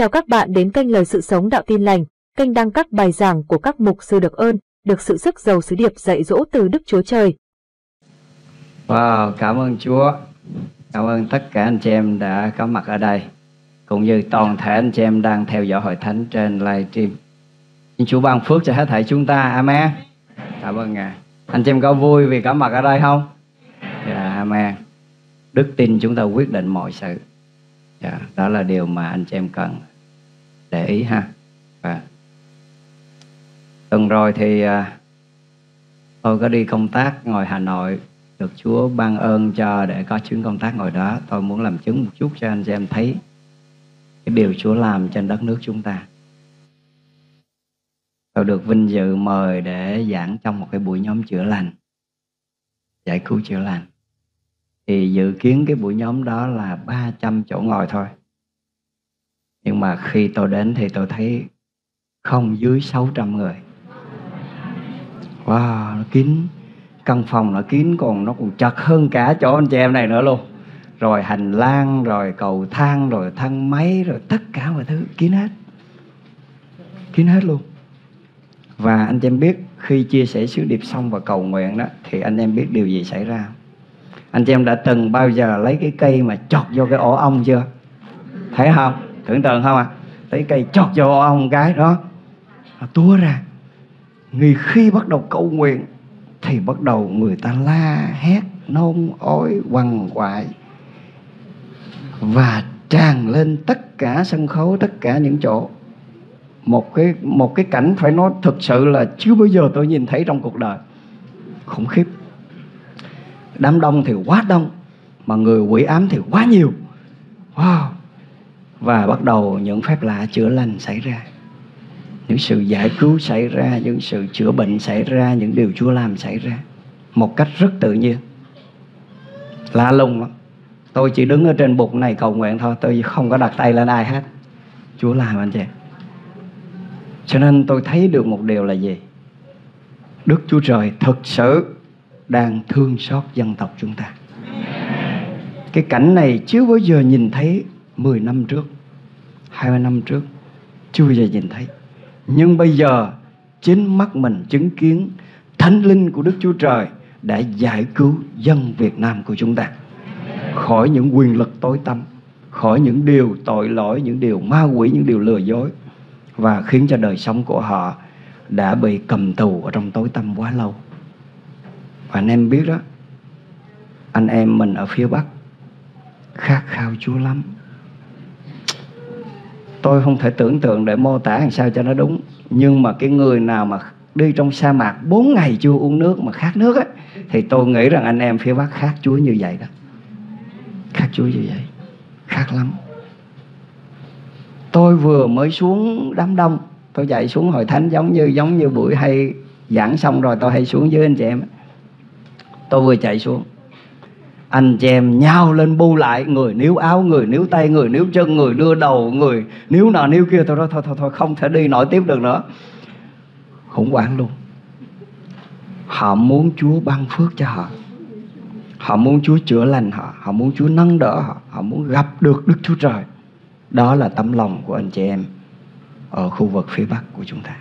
Chào các bạn đến kênh Lời Sự Sống Đạo Tin Lành, kênh đăng các bài giảng của các mục sư được ơn, được sự sức giàu sứ điệp dạy dỗ từ Đức Chúa Trời. Wow, cảm ơn Chúa. Cảm ơn tất cả anh chị em đã có mặt ở đây, cũng như toàn thể anh chị em đang theo dõi Hội Thánh trên live stream. Xin Chúa ban phước cho hết thảy chúng ta. Amen. Cảm ơn Ngài. Anh chị em có vui vì có mặt ở đây không? Yeah, amen. Đức tin chúng ta quyết định mọi sự. Yeah, đó là điều mà anh chị em cần để ý ha. Và tuần rồi thì tôi có đi công tác ngoài Hà Nội, được Chúa ban ơn cho để có chuyến công tác ngoài đó. Tôi muốn làm chứng một chút cho anh chị em thấy cái điều Chúa làm trên đất nước chúng ta. Tôi được vinh dự mời để giảng trong một cái buổi nhóm chữa lành, giải cứu chữa lành. Thì dự kiến cái buổi nhóm đó là 300 chỗ ngồi thôi. Nhưng mà khi tôi đến thì tôi thấy không dưới 600 người. Wow, nó kín. Căn phòng nó kín, còn nó còn chật hơn cả chỗ anh chị em này nữa luôn. Rồi hành lang, rồi cầu thang, rồi thang máy, rồi tất cả mọi thứ kín hết. Kín hết luôn. Và anh chị em biết khi chia sẻ sứ điệp xong và cầu nguyện đó, thì anh em biết điều gì xảy ra. Anh chị em đã từng bao giờ lấy cái cây mà chọt vô cái ổ ong chưa? Thấy không? Tưởng tượng không ạ? Lấy cây chọt vô ổ ong cái đó, nó túa ra. Người khi bắt đầu cầu nguyện thì bắt đầu người ta la hét, nôn ói, quằn quại và tràn lên tất cả sân khấu, tất cả những chỗ. Một cái cảnh phải nói thực sự là chưa bao giờ tôi nhìn thấy trong cuộc đời. Khủng khiếp. Đám đông thì quá đông, mà người quỷ ám thì quá nhiều. Wow. Và bắt đầu những phép lạ chữa lành xảy ra, những sự giải cứu xảy ra, những sự chữa bệnh xảy ra, những điều Chúa làm xảy ra một cách rất tự nhiên. Lạ lùng lắm. Tôi chỉ đứng ở trên bục này cầu nguyện thôi, tôi không có đặt tay lên ai hết. Chúa làm anh chị. Cho nên tôi thấy được một điều là gì? Đức Chúa Trời thực sự đang thương xót dân tộc chúng ta. Cái cảnh này chưa bao giờ nhìn thấy 10 năm trước, 20 năm trước, chưa bao giờ nhìn thấy. Nhưng bây giờ chính mắt mình chứng kiến Thánh Linh của Đức Chúa Trời đã giải cứu dân Việt Nam của chúng ta khỏi những quyền lực tối tăm, khỏi những điều tội lỗi, những điều ma quỷ, những điều lừa dối, và khiến cho đời sống của họ đã bị cầm tù ở trong tối tăm quá lâu. Và anh em biết đó, anh em mình ở phía Bắc khát khao Chúa lắm. Tôi không thể tưởng tượng để mô tả làm sao cho nó đúng. Nhưng mà cái người nào mà đi trong sa mạc 4 ngày chưa uống nước mà khát nước ấy, thì tôi nghĩ rằng anh em phía Bắc khát Chúa như vậy đó. Khát Chúa như vậy. Khát lắm. Tôi vừa mới xuống đám đông. Tôi dậy xuống Hội Thánh giống như buổi hay giảng xong rồi tôi hay xuống với anh chị em. Tôi vừa chạy xuống, anh chị em nhao lên bu lại, người níu áo, người níu tay, người níu chân, người đưa đầu, người níu nọ níu kia. Tôi nói thôi, không thể đi nổi tiếp được nữa. Khủng hoảng luôn. Họ muốn Chúa ban phước cho họ, họ muốn Chúa chữa lành họ, họ muốn Chúa nâng đỡ họ, họ muốn gặp được Đức Chúa Trời. Đó là tấm lòng của anh chị em ở khu vực phía Bắc của chúng ta.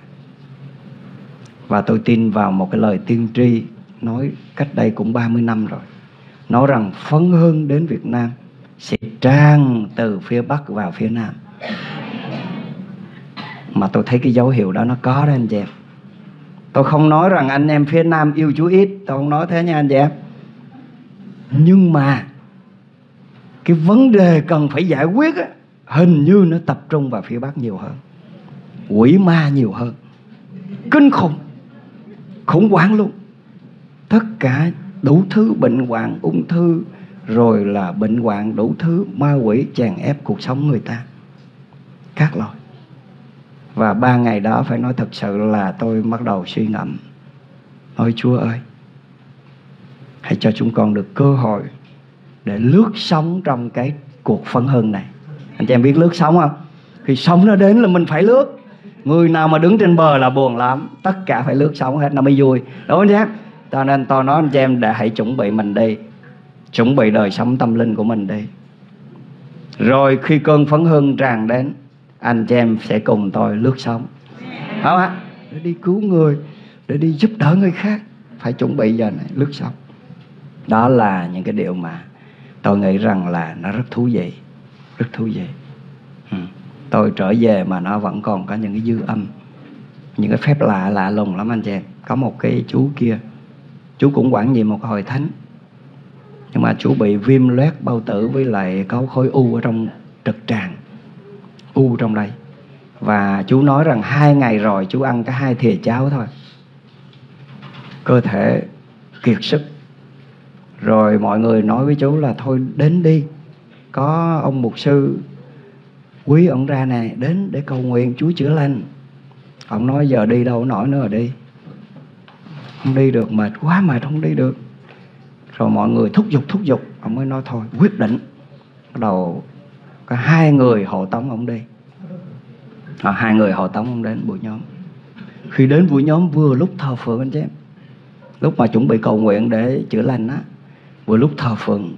Và tôi tin vào một cái lời tiên tri nói cách đây cũng 30 năm rồi, nói rằng phấn hương đến Việt Nam sẽ tràn từ phía Bắc vào phía Nam. Mà tôi thấy cái dấu hiệu đó nó có đó anh chị em. Tôi không nói rằng anh em phía Nam yêu Chúa ít, tôi không nói thế nha anh chị em. Nhưng mà cái vấn đề cần phải giải quyết á, hình như nó tập trung vào phía Bắc nhiều hơn. Quỷ ma nhiều hơn. Kinh khủng. Khủng hoảng luôn. Tất cả đủ thứ bệnh hoạn, ung thư, rồi là bệnh hoạn đủ thứ, ma quỷ chèn ép cuộc sống người ta các loại. Và 3 ngày đó phải nói thật sự là tôi bắt đầu suy ngẫm. Ôi Chúa ơi, hãy cho chúng con được cơ hội để lướt sóng trong cái cuộc phấn hưng này. Anh chị em biết lướt sóng không? Khi sóng nó đến là mình phải lướt. Người nào mà đứng trên bờ là buồn lắm. Tất cả phải lướt sóng hết nó mới vui, đúng không nhé? Cho nên tôi nói anh chị em đã hãy chuẩn bị mình đi, chuẩn bị đời sống tâm linh của mình đi. Rồi khi cơn phấn hưng tràn đến anh chị em sẽ cùng tôi lướt sóng. Không ạ? Để đi cứu người, để đi giúp đỡ người khác, phải chuẩn bị giờ này, lướt sóng. Đó là những cái điều mà tôi nghĩ rằng là nó rất thú vị. Rất thú vị. Tôi trở về mà nó vẫn còn có những cái dư âm, những cái phép lạ, lạ lùng lắm anh chị em. Có một cái chú kia, chú cũng quản gì một hội thánh, nhưng mà chú bị viêm loét bao tử với lại có khối u ở trong trực tràng, u trong đây. Và chú nói rằng 2 ngày rồi chú ăn cái 2 thìa cháo thôi, cơ thể kiệt sức. Rồi mọi người nói với chú là thôi đến đi, có ông mục sư Quý ông ra nè, đến để cầu nguyện Chúa chữa lành. Ông nói giờ đi đâu nổi nữa rồi, đi không đi được, mệt quá, mệt không đi được. Rồi mọi người thúc giục, ông mới nói thôi quyết định. Bắt đầu có 2 người hộ tống ông đi. 2 người hộ tống ông đến buổi nhóm. Khi đến buổi nhóm vừa lúc thờ phượng anh chị em, lúc mà chuẩn bị cầu nguyện để chữa lành á, vừa lúc thờ phượng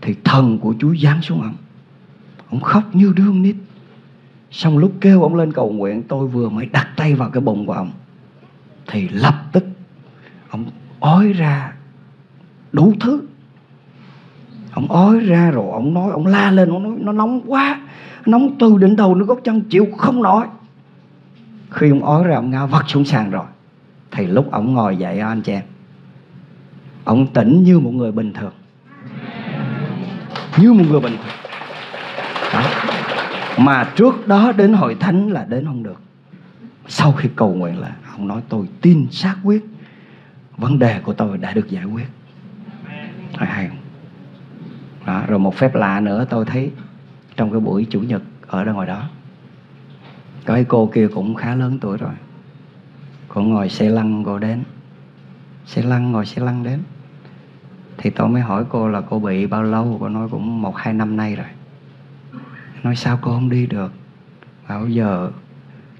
thì thần của Chúa giáng xuống ông. Ông khóc như đứa nít. Xong lúc kêu ông lên cầu nguyện, tôi vừa mới đặt tay vào cái bụng của ông thì lập tức ông ói ra đủ thứ. Ông ói ra rồi ông nói, ông la lên, ông nói nó nóng quá, nóng từ đỉnh đầu đến gót chân, chịu không nổi. Khi ông ói ra ông ngã vật xuống sàn rồi, thì lúc ông ngồi dậy anh chị em, ông tỉnh như một người bình thường. Như một người bình thường. Đó. Mà trước đó đến hội thánh là đến không được. Sau khi cầu nguyện là ông nói tôi tin xác quyết, vấn đề của tôi đã được giải quyết. Hay không? Đó. Rồi một phép lạ nữa tôi thấy trong cái buổi chủ nhật ở đâu ngoài đó, có cái cô kia cũng khá lớn tuổi rồi, cô ngồi xe lăn cô đến, ngồi xe lăn đến. Thì tôi mới hỏi cô là cô bị bao lâu, cô nói cũng 1-2 năm nay rồi. Nói sao cô không đi được, bảo giờ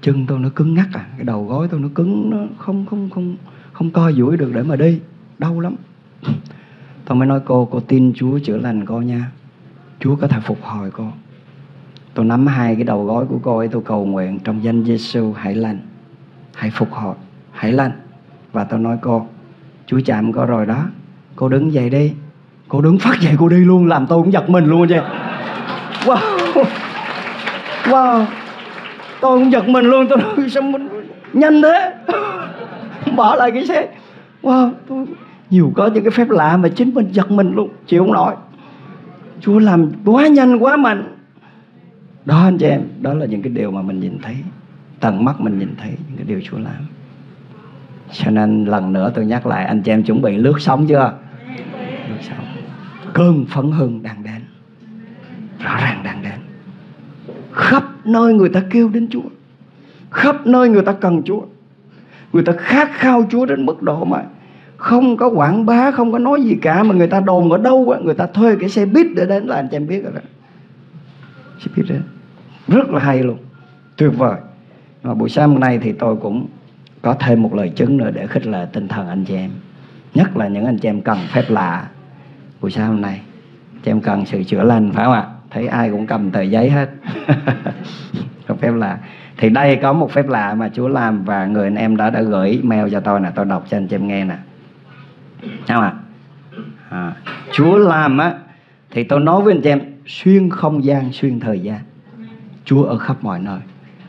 chân tôi nó cứng ngắc à, cái đầu gối tôi nó cứng, nó không co duỗi được để mà đi, đau lắm. Tôi mới nói cô tin Chúa chữa lành cô nha, Chúa có thể phục hồi cô. Tôi nắm 2 cái đầu gối của cô ấy, tôi cầu nguyện trong danh Giê-xu hãy lành, hãy phục hồi, hãy lành. Và tôi nói cô, Chúa chạm cô rồi đó, cô đứng dậy đi. Cô đứng phát dậy cô đi luôn, làm tôi cũng giật mình luôn anh chị. Wow, wow, tôi cũng giật mình luôn, tôi nói sao mình nhanh thế, bỏ lại cái xe. Wow, tôi nhiều có những cái phép lạ mà chính mình giật mình luôn, chịu không nổi. Chúa làm quá nhanh, quá mạnh. Đó anh chị em, đó là những cái điều mà mình nhìn thấy, tận mắt mình nhìn thấy những cái điều Chúa làm. Cho nên lần nữa tôi nhắc lại, anh chị em chuẩn bị lướt sóng chưa? Lướt sóng. Cơn phấn hưng đang đến, rõ ràng đang đến. Khắp nơi người ta kêu đến Chúa, khắp nơi người ta cần Chúa, người ta khát khao Chúa đến mức độ mà không có quảng bá, không có nói gì cả, mà người ta đồn ở đâu á, người ta thuê cái xe buýt để đến, là anh chị em biết rồi đó. Xe buýt đến. Rất là hay luôn, tuyệt vời. Và buổi sáng hôm nay thì tôi cũng có thêm một lời chứng nữa để khích lệ tinh thần anh chị em, nhất là những anh chị em cần phép lạ. Buổi sáng hôm nay chị em cần sự chữa lành phải không ạ? Thấy ai cũng cầm tờ giấy hết. Phép lạ. Thì đây có một phép lạ mà Chúa làm, và người anh em đã gửi mail cho tôi nè, tôi đọc cho anh chị em nghe nè. Sao ạ? Chúa làm á, thì tôi nói với anh chị em, xuyên không gian, xuyên thời gian, Chúa ở khắp mọi nơi.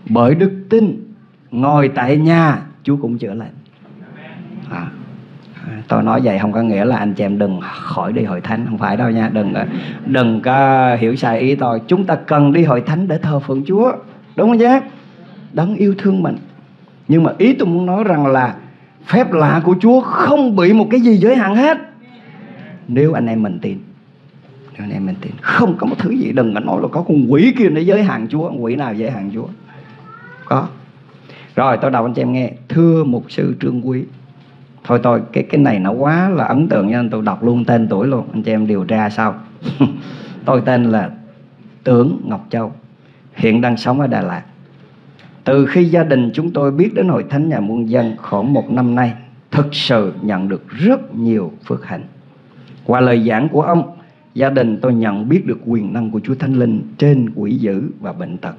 Bởi đức tin, ngồi tại nhà Chúa cũng chữa lành. Tôi nói vậy không có nghĩa là anh chị em đừng khỏi đi hội thánh, không phải đâu nha, đừng có hiểu sai ý tôi. Chúng ta cần đi hội thánh để thờ phượng Chúa, đúng không chứ? Đấng yêu thương mình. Nhưng mà ý tôi muốn nói rằng là phép lạ của Chúa không bị một cái gì giới hạn hết, nếu anh em mình tin. Nếu anh em mình tin, không có một thứ gì. Đừng có nói là có con quỷ kia để giới hạn Chúa. Quỷ nào giới hạn Chúa? Có. Rồi tôi đọc anh chị em nghe. Thưa mục sư Trương Quý. Thôi tôi cái này nó quá là ấn tượng nên tôi đọc luôn tên tuổi luôn, anh chị em điều tra sau. Tôi tên là Tưởng Ngọc Châu, hiện đang sống ở Đà Lạt. Từ khi gia đình chúng tôi biết đến Hội Thánh Nhà Muôn Dân khoảng 1 năm nay, thực sự nhận được rất nhiều phước hạnh. Qua lời giảng của ông, gia đình tôi nhận biết được quyền năng của Chúa Thánh Linh trên quỷ dữ và bệnh tật,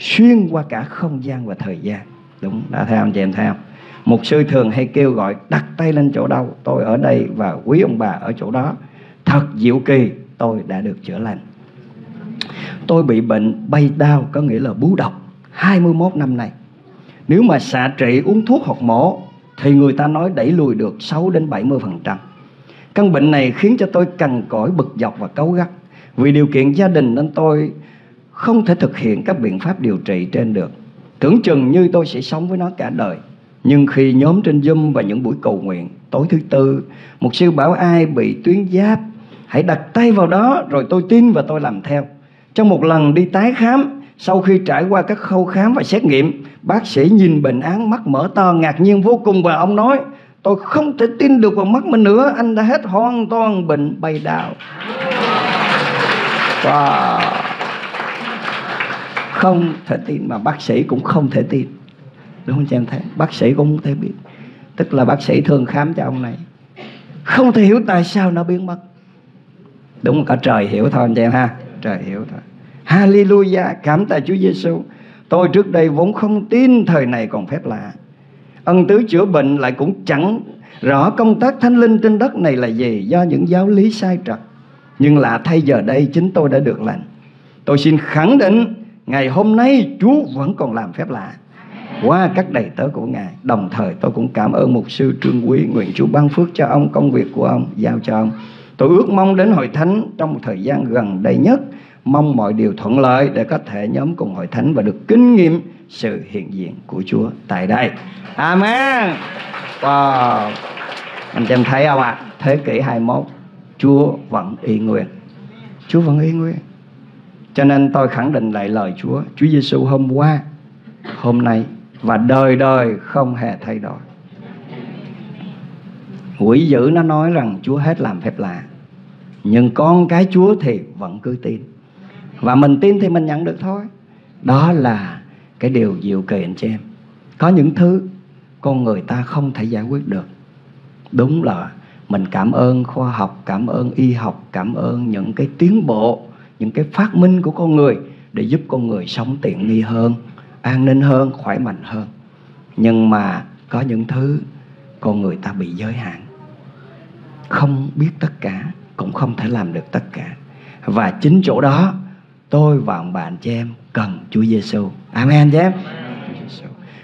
xuyên qua cả không gian và thời gian. Đúng, đã thấy không chị em, thấy không? Mục sư thường hay kêu gọi đặt tay lên chỗ đâu, tôi ở đây và quý ông bà ở chỗ đó. Thật diệu kỳ, tôi đã được chữa lành. Tôi bị bệnh bay đau, có nghĩa là bú độc, 21 năm nay. Nếu mà xạ trị uống thuốc hoặc mổ thì người ta nói đẩy lùi được 6-70%. Căn bệnh này khiến cho tôi cằn cỗi, bực dọc và cáu gắt. Vì điều kiện gia đình nên tôi không thể thực hiện các biện pháp điều trị trên được. Tưởng chừng như tôi sẽ sống với nó cả đời. Nhưng khi nhóm trên Zoom và những buổi cầu nguyện tối thứ Tư, mục sư bảo ai bị tuyến giáp hãy đặt tay vào đó, rồi tôi tin và tôi làm theo. Trong một lần đi tái khám, sau khi trải qua các khâu khám và xét nghiệm, bác sĩ nhìn bệnh án mắt mở to ngạc nhiên vô cùng và ông nói: tôi không thể tin được vào mắt mình nữa, anh đã hết hoàn toàn bệnh bay đào. Wow. Không thể tin, mà bác sĩ cũng không thể tin. Đúng không chị em thấy? Bác sĩ cũng không thể biết. Tức là bác sĩ thường khám cho ông này, không thể hiểu tại sao nó biến mất. Đúng không? Cả trời hiểu thôi anh chị em ha. Trời hiểu thôi. Hallelujah, cảm tạ Chúa Giêsu. Tôi trước đây vốn không tin, thời này còn phép lạ. Ân tứ chữa bệnh lại cũng chẳng rõ công tác thánh linh trên đất này là gì, do những giáo lý sai trật. Nhưng lạ thay, giờ đây chính tôi đã được lành. Tôi xin khẳng định ngày hôm nay Chúa vẫn còn làm phép lạ qua các đầy tớ của Ngài. Đồng thời tôi cũng cảm ơn mục sư Trương Quý. Nguyện Chúa ban phước cho ông, công việc của ông, giao cho ông. Tôi ước mong đến hội thánh trong một thời gian gần đây nhất. Mong mọi điều thuận lợi để có thể nhóm cùng hội thánh và được kinh nghiệm sự hiện diện của Chúa tại đây. Amen. Wow. Anh em thấy không ạ? Thế kỷ 21, Chúa vẫn y nguyên. Chúa vẫn y nguyên. Cho nên tôi khẳng định lại lời Chúa. Chúa Giêsu hôm qua, hôm nay và đời đời không hề thay đổi. Quỷ dữ nó nói rằng Chúa hết làm phép lạ, nhưng con cái Chúa thì vẫn cứ tin. Và mình tin thì mình nhận được thôi. Đó là cái điều diệu kỳ anh chị em. Có những thứ con người ta không thể giải quyết được. Đúng là mình cảm ơn khoa học, cảm ơn y học, cảm ơn những cái tiến bộ, những cái phát minh của con người để giúp con người sống tiện nghi hơn, an ninh hơn, khỏe mạnh hơn. Nhưng mà có những thứ con người ta bị giới hạn, không biết tất cả, cũng không thể làm được tất cả. Và chính chỗ đó tôi và ông bà anh chị em cần Chúa Giêsu. Amen anh chị em.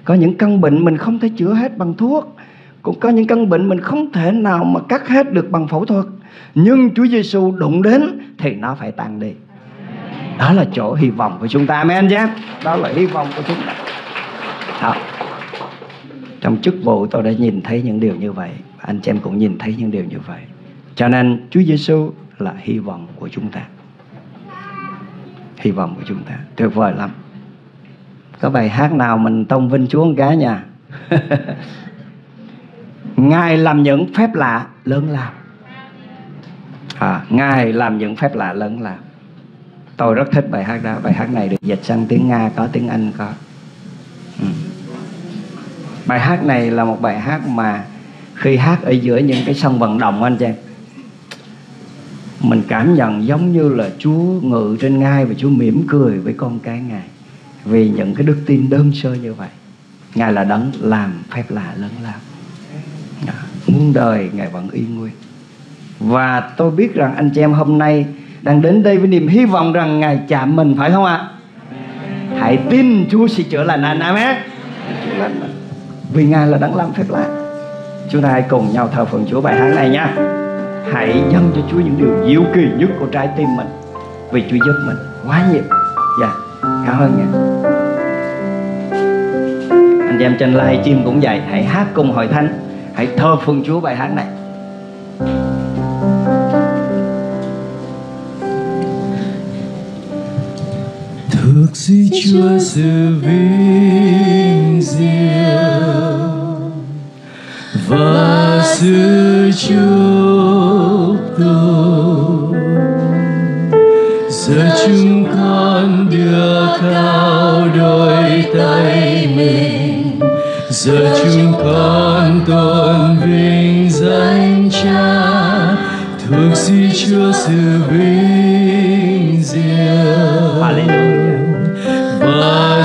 Có những căn bệnh mình không thể chữa hết bằng thuốc, cũng có những căn bệnh mình không thể nào mà cắt hết được bằng phẫu thuật, nhưng Chúa Giêsu đụng đến thì nó phải tan đi. Đó là chỗ hy vọng của chúng ta. Amen anh chị em. Đó là hy vọng của chúng ta. Đó. Trong chức vụ tôi đã nhìn thấy những điều như vậy, anh chị em cũng nhìn thấy những điều như vậy. Cho nên Chúa Giêsu là hy vọng của chúng ta. Hy vọng của chúng ta tuyệt vời lắm. Có bài hát nào mình tôn vinh Chúa một cái nha. Ngài làm những phép lạ lớn lao. Ngài làm những phép lạ lớn lao. Tôi rất thích bài hát đó. Bài hát này được dịch sang tiếng Nga có, tiếng Anh có. Bài hát này là một bài hát mà khi hát ở giữa những cái sân vận động anh chị em, mình cảm nhận giống như là Chúa ngự trên ngai và Chúa mỉm cười với con cái Ngài vì những cái đức tin đơn sơ như vậy. Ngài là đấng làm phép lạ lớn lao, muôn đời Ngài vẫn y nguyên. Và tôi biết rằng anh chị em hôm nay đang đến đây với niềm hy vọng rằng Ngài chạm mình, phải không ạ? Hãy tin Chúa sẽ chữa lành anh. Amen. Vì Ngài là đấng làm phép lạ. Chúng ta hãy cùng nhau thờ phượng Chúa bài hát này nha. Hãy dâng cho Chúa những điều diệu kỳ nhất của trái tim mình, vì Chúa giúp mình quá nhiều. Dạ, cảm ơn nha. Anh em trên live stream cũng vậy, hãy hát cùng hội thánh, hãy thờ phượng Chúa bài hát này. Thực xin Chúa sự vinh diệu và sự chúc tụng giờ chúng con đưa cao đôi tay mình, giờ chúng con tôn vinh danh Cha. Thường xin Chúa sự vinh diệu và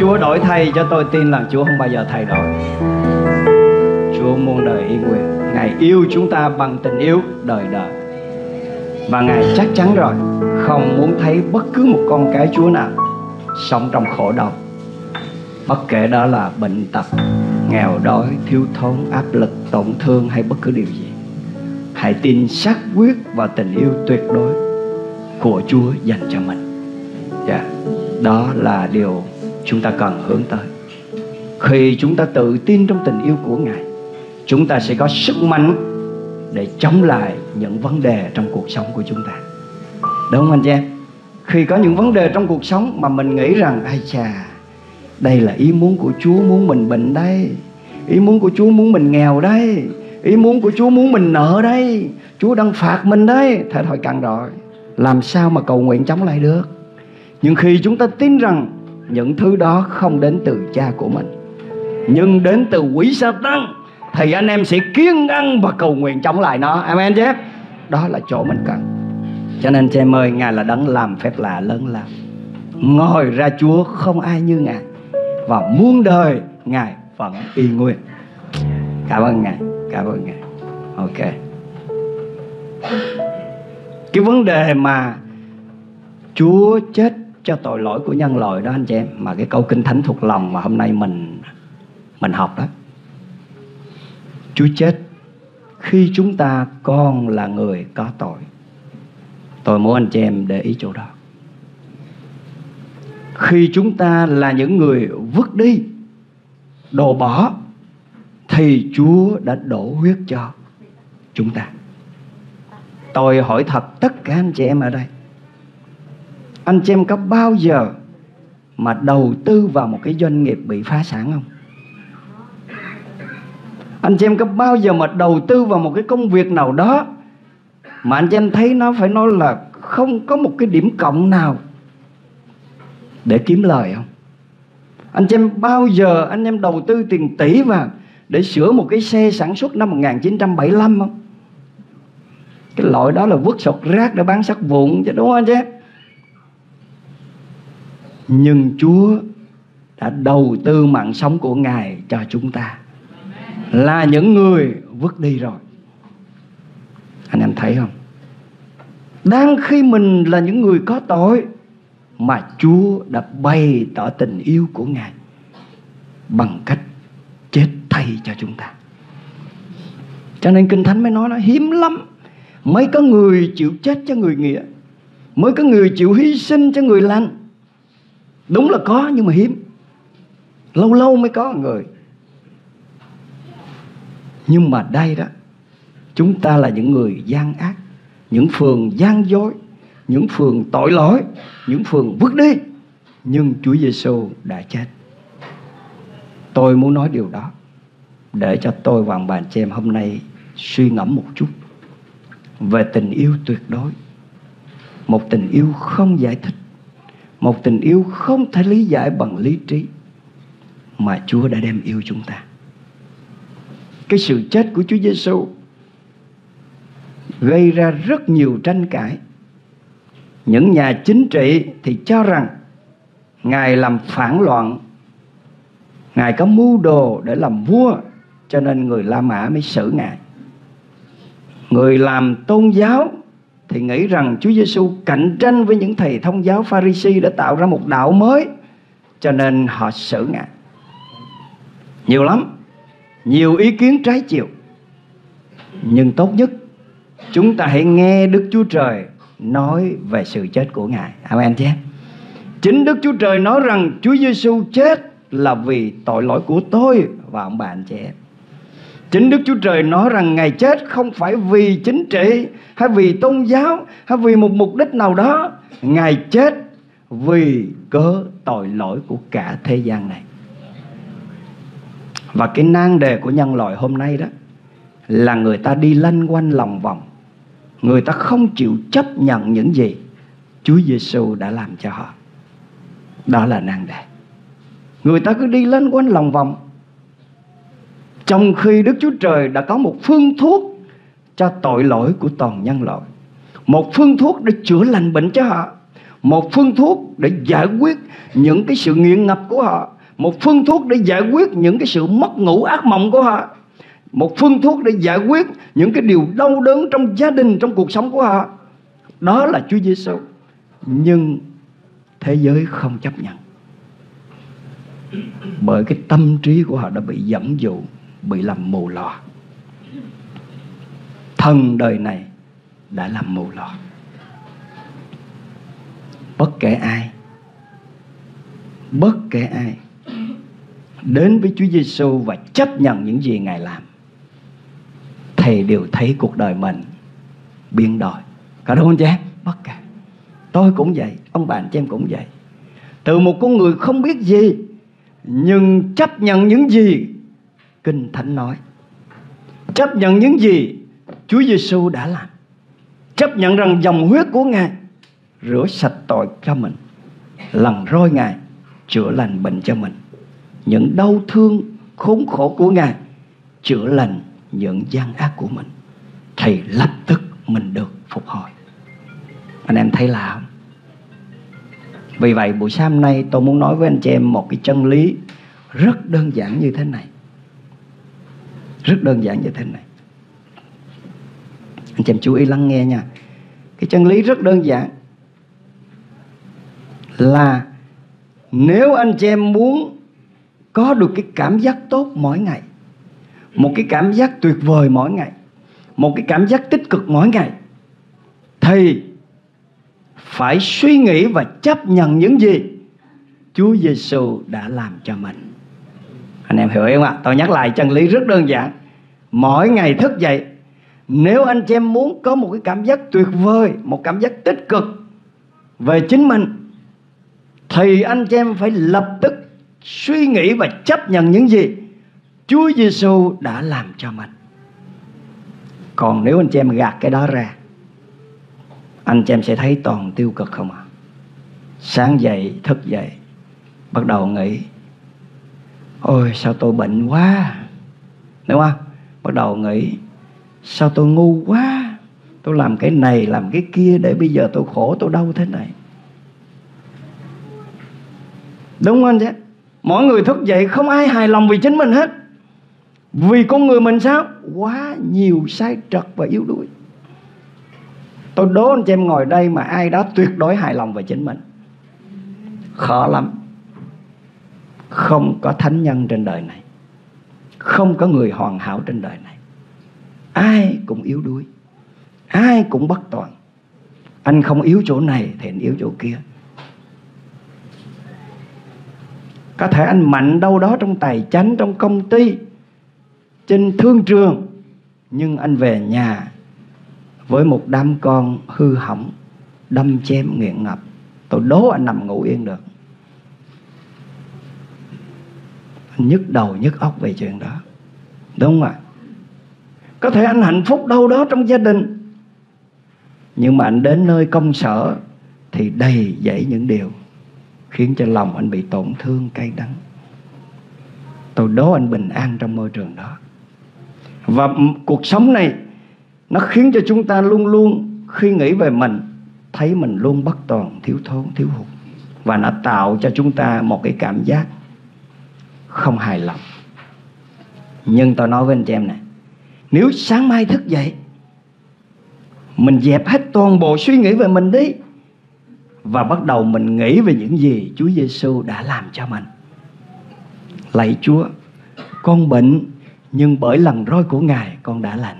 Chúa đổi thay cho tôi tin là Chúa không bao giờ thay đổi. Chúa muôn đời y nguyên. Ngài yêu chúng ta bằng tình yêu đời đời. Và Ngài chắc chắn rồi không muốn thấy bất cứ một con cái Chúa nào sống trong khổ đau, bất kể đó là bệnh tật, nghèo đói, thiếu thốn, áp lực, tổn thương hay bất cứ điều gì. Hãy tin xác quyết vào tình yêu tuyệt đối của Chúa dành cho mình. Đó là điều chúng ta cần hướng tới. Khi chúng ta tự tin trong tình yêu của Ngài, chúng ta sẽ có sức mạnh để chống lại những vấn đề trong cuộc sống của chúng ta. Đúng không anh chị em? Khi có những vấn đề trong cuộc sống mà mình nghĩ rằng ai chà, đây là ý muốn của Chúa muốn mình bệnh đây, ý muốn của Chúa muốn mình nghèo đây, ý muốn của Chúa muốn mình nợ đây, Chúa đang phạt mình đấy, thế thôi căng rồi, làm sao mà cầu nguyện chống lại được. Nhưng khi chúng ta tin rằng những thứ đó không đến từ cha của mình nhưng đến từ quỷ Satan, thì anh em sẽ kiên ăn và cầu nguyện chống lại nó. Amen chứ? Đó là chỗ mình cần. Cho nên cha ơi, Ngài là đấng làm phép lạ lớn lao. Ngồi ra Chúa không ai như Ngài, và muôn đời Ngài vẫn y nguyên. Cảm ơn Ngài, cảm ơn Ngài. Ok. Cái vấn đề mà Chúa chết cho tội lỗi của nhân loại đó anh chị em, mà cái câu kinh thánh thuộc lòng mà hôm nay mình học đó, Chúa chết khi chúng ta còn là người có tội. Tôi muốn anh chị em để ý chỗ đó. Khi chúng ta là những người vứt đi, đổ bỏ, thì Chúa đã đổ huyết cho chúng ta. Tôi hỏi thật tất cả anh chị em ở đây, anh chị em có bao giờ mà đầu tư vào một cái doanh nghiệp bị phá sản không? Anh chị em có bao giờ mà đầu tư vào một cái công việc nào đó mà anh chị em thấy nó phải nói là không có một cái điểm cộng nào để kiếm lời không? Anh chị em bao giờ anh em đầu tư tiền tỷ vào để sửa một cái xe sản xuất năm 1975 không? Cái loại đó là vứt sọt rác để bán sắt vụn chứ, đúng không anh chị em? Nhưng Chúa đã đầu tư mạng sống của Ngài cho chúng ta là những người vứt đi rồi. Anh em thấy không? Đang khi mình là những người có tội mà Chúa đã bày tỏ tình yêu của Ngài bằng cách chết thay cho chúng ta. Cho nên Kinh Thánh mới nói nó hiếm lắm mới có người chịu chết cho người nghĩa, mới có người chịu hy sinh cho người lành. Đúng là có nhưng mà hiếm, lâu lâu mới có người. Nhưng mà đây đó, chúng ta là những người gian ác, những phường gian dối, những phường tội lỗi, những phường vứt đi, nhưng Chúa Giêsu đã chết. Tôi muốn nói điều đó để cho tôi và bạn chị em hôm nay suy ngẫm một chút về tình yêu tuyệt đối, một tình yêu không giải thích, một tình yêu không thể lý giải bằng lý trí mà Chúa đã đem yêu chúng ta. Cái sự chết của Chúa Giêsu gây ra rất nhiều tranh cãi. Những nhà chính trị thì cho rằng Ngài làm phản loạn, Ngài có mưu đồ để làm vua, cho nên người La Mã mới xử Ngài. Người làm tôn giáo thì nghĩ rằng Chúa Giêsu cạnh tranh với những thầy thông giáo Pha-ri-si để tạo ra một đạo mới, cho nên họ xử Ngài. Nhiều lắm, nhiều ý kiến trái chiều. Nhưng tốt nhất chúng ta hãy nghe Đức Chúa Trời nói về sự chết của Ngài. Amen chứ? Chính Đức Chúa Trời nói rằng Chúa Giêsu chết là vì tội lỗi của tôi và ông bà anh chị em. Chính Đức Chúa Trời nói rằng Ngài chết không phải vì chính trị hay vì tôn giáo hay vì một mục đích nào đó. Ngài chết vì cớ tội lỗi của cả thế gian này. Và cái nan đề của nhân loại hôm nay đó là người ta đi lanh quanh lòng vòng, người ta không chịu chấp nhận những gì Chúa Giêsu đã làm cho họ. Đó là nan đề. Người ta cứ đi lanh quanh lòng vòng, trong khi Đức Chúa Trời đã có một phương thuốc cho tội lỗi của toàn nhân loại, một phương thuốc để chữa lành bệnh cho họ, một phương thuốc để giải quyết những cái sự nghiện ngập của họ, một phương thuốc để giải quyết những cái sự mất ngủ ác mộng của họ. một phương thuốc để giải quyết những cái điều đau đớn trong gia đình, trong cuộc sống của họ. Đó là Chúa Giêsu. Nhưng thế giới không chấp nhận, bởi cái tâm trí của họ đã bị dẫm dụ, bị làm mù lòa. Thần đời này đã làm mù lòa. Bất kể ai đến với Chúa Giêsu và chấp nhận những gì Ngài làm, thì đều thấy cuộc đời mình biến đổi. Cả đúng không chị em? Bất kể. Tôi cũng vậy, ông bạn chị em cũng vậy. Từ một con người không biết gì, nhưng chấp nhận những gì Kinh Thánh nói, chấp nhận những gì Chúa Giêsu đã làm, chấp nhận rằng dòng huyết của Ngài rửa sạch tội cho mình, lần roi Ngài chữa lành bệnh cho mình, những đau thương khốn khổ của Ngài chữa lành những gian ác của mình, thì lập tức mình được phục hồi. Anh em thấy là không? Vì vậy buổi sáng hôm nay tôi muốn nói với anh chị em một cái chân lý rất đơn giản như thế này. Rất đơn giản như thế này. Anh chị em chú ý lắng nghe nha. Cái chân lý rất đơn giản là nếu anh chị em muốn có được cái cảm giác tốt mỗi ngày, một cái cảm giác tuyệt vời mỗi ngày, một cái cảm giác tích cực mỗi ngày, thì phải suy nghĩ và chấp nhận những gì Chúa Giêsu đã làm cho mình. Anh em hiểu không ạ? Tôi nhắc lại chân lý rất đơn giản. Mỗi ngày thức dậy, nếu anh chị em muốn có một cái cảm giác tuyệt vời, một cảm giác tích cực về chính mình, thì anh chị em phải lập tức suy nghĩ và chấp nhận những gì Chúa Giêsu đã làm cho mình. Còn nếu anh chị em gạt cái đó ra, anh chị em sẽ thấy toàn tiêu cực không ạ? Sáng dậy, thức dậy, bắt đầu nghĩ, ôi sao tôi bệnh quá, đúng không? Bắt đầu nghĩ, sao tôi ngu quá, tôi làm cái này, làm cái kia để bây giờ tôi khổ, tôi đau thế này. Đúng không chứ? Mỗi người thức dậy không ai hài lòng vì chính mình hết. Vì con người mình sao? Quá nhiều sai trật và yếu đuối. Tôi đố anh chị em ngồi đây mà ai đó tuyệt đối hài lòng về chính mình, khó lắm. Không có thánh nhân trên đời này, không có người hoàn hảo trên đời này. Ai cũng yếu đuối, ai cũng bất toàn. Anh không yếu chỗ này thì anh yếu chỗ kia. Có thể anh mạnh đâu đó trong tài chánh, trong công ty, trên thương trường, nhưng anh về nhà với một đám con hư hỏng, đâm chém nghiện ngập, tôi đố anh nằm ngủ yên được. Anh nhức đầu nhức óc về chuyện đó, đúng không ạ? Có thể anh hạnh phúc đâu đó trong gia đình, nhưng mà anh đến nơi công sở thì đầy dẫy những điều khiến cho lòng anh bị tổn thương cay đắng. Tôi đố anh bình an trong môi trường đó. Và cuộc sống này nó khiến cho chúng ta luôn luôn khi nghĩ về mình, thấy mình luôn bất toàn, thiếu thốn, thiếu hụt. Và nó tạo cho chúng ta một cái cảm giác không hài lòng. Nhưng tôi nói với anh chị em này, nếu sáng mai thức dậy, mình dẹp hết toàn bộ suy nghĩ về mình đi, và bắt đầu mình nghĩ về những gì Chúa Giêsu đã làm cho mình. Lạy Chúa, con bệnh, nhưng bởi lần roi của Ngài con đã lành.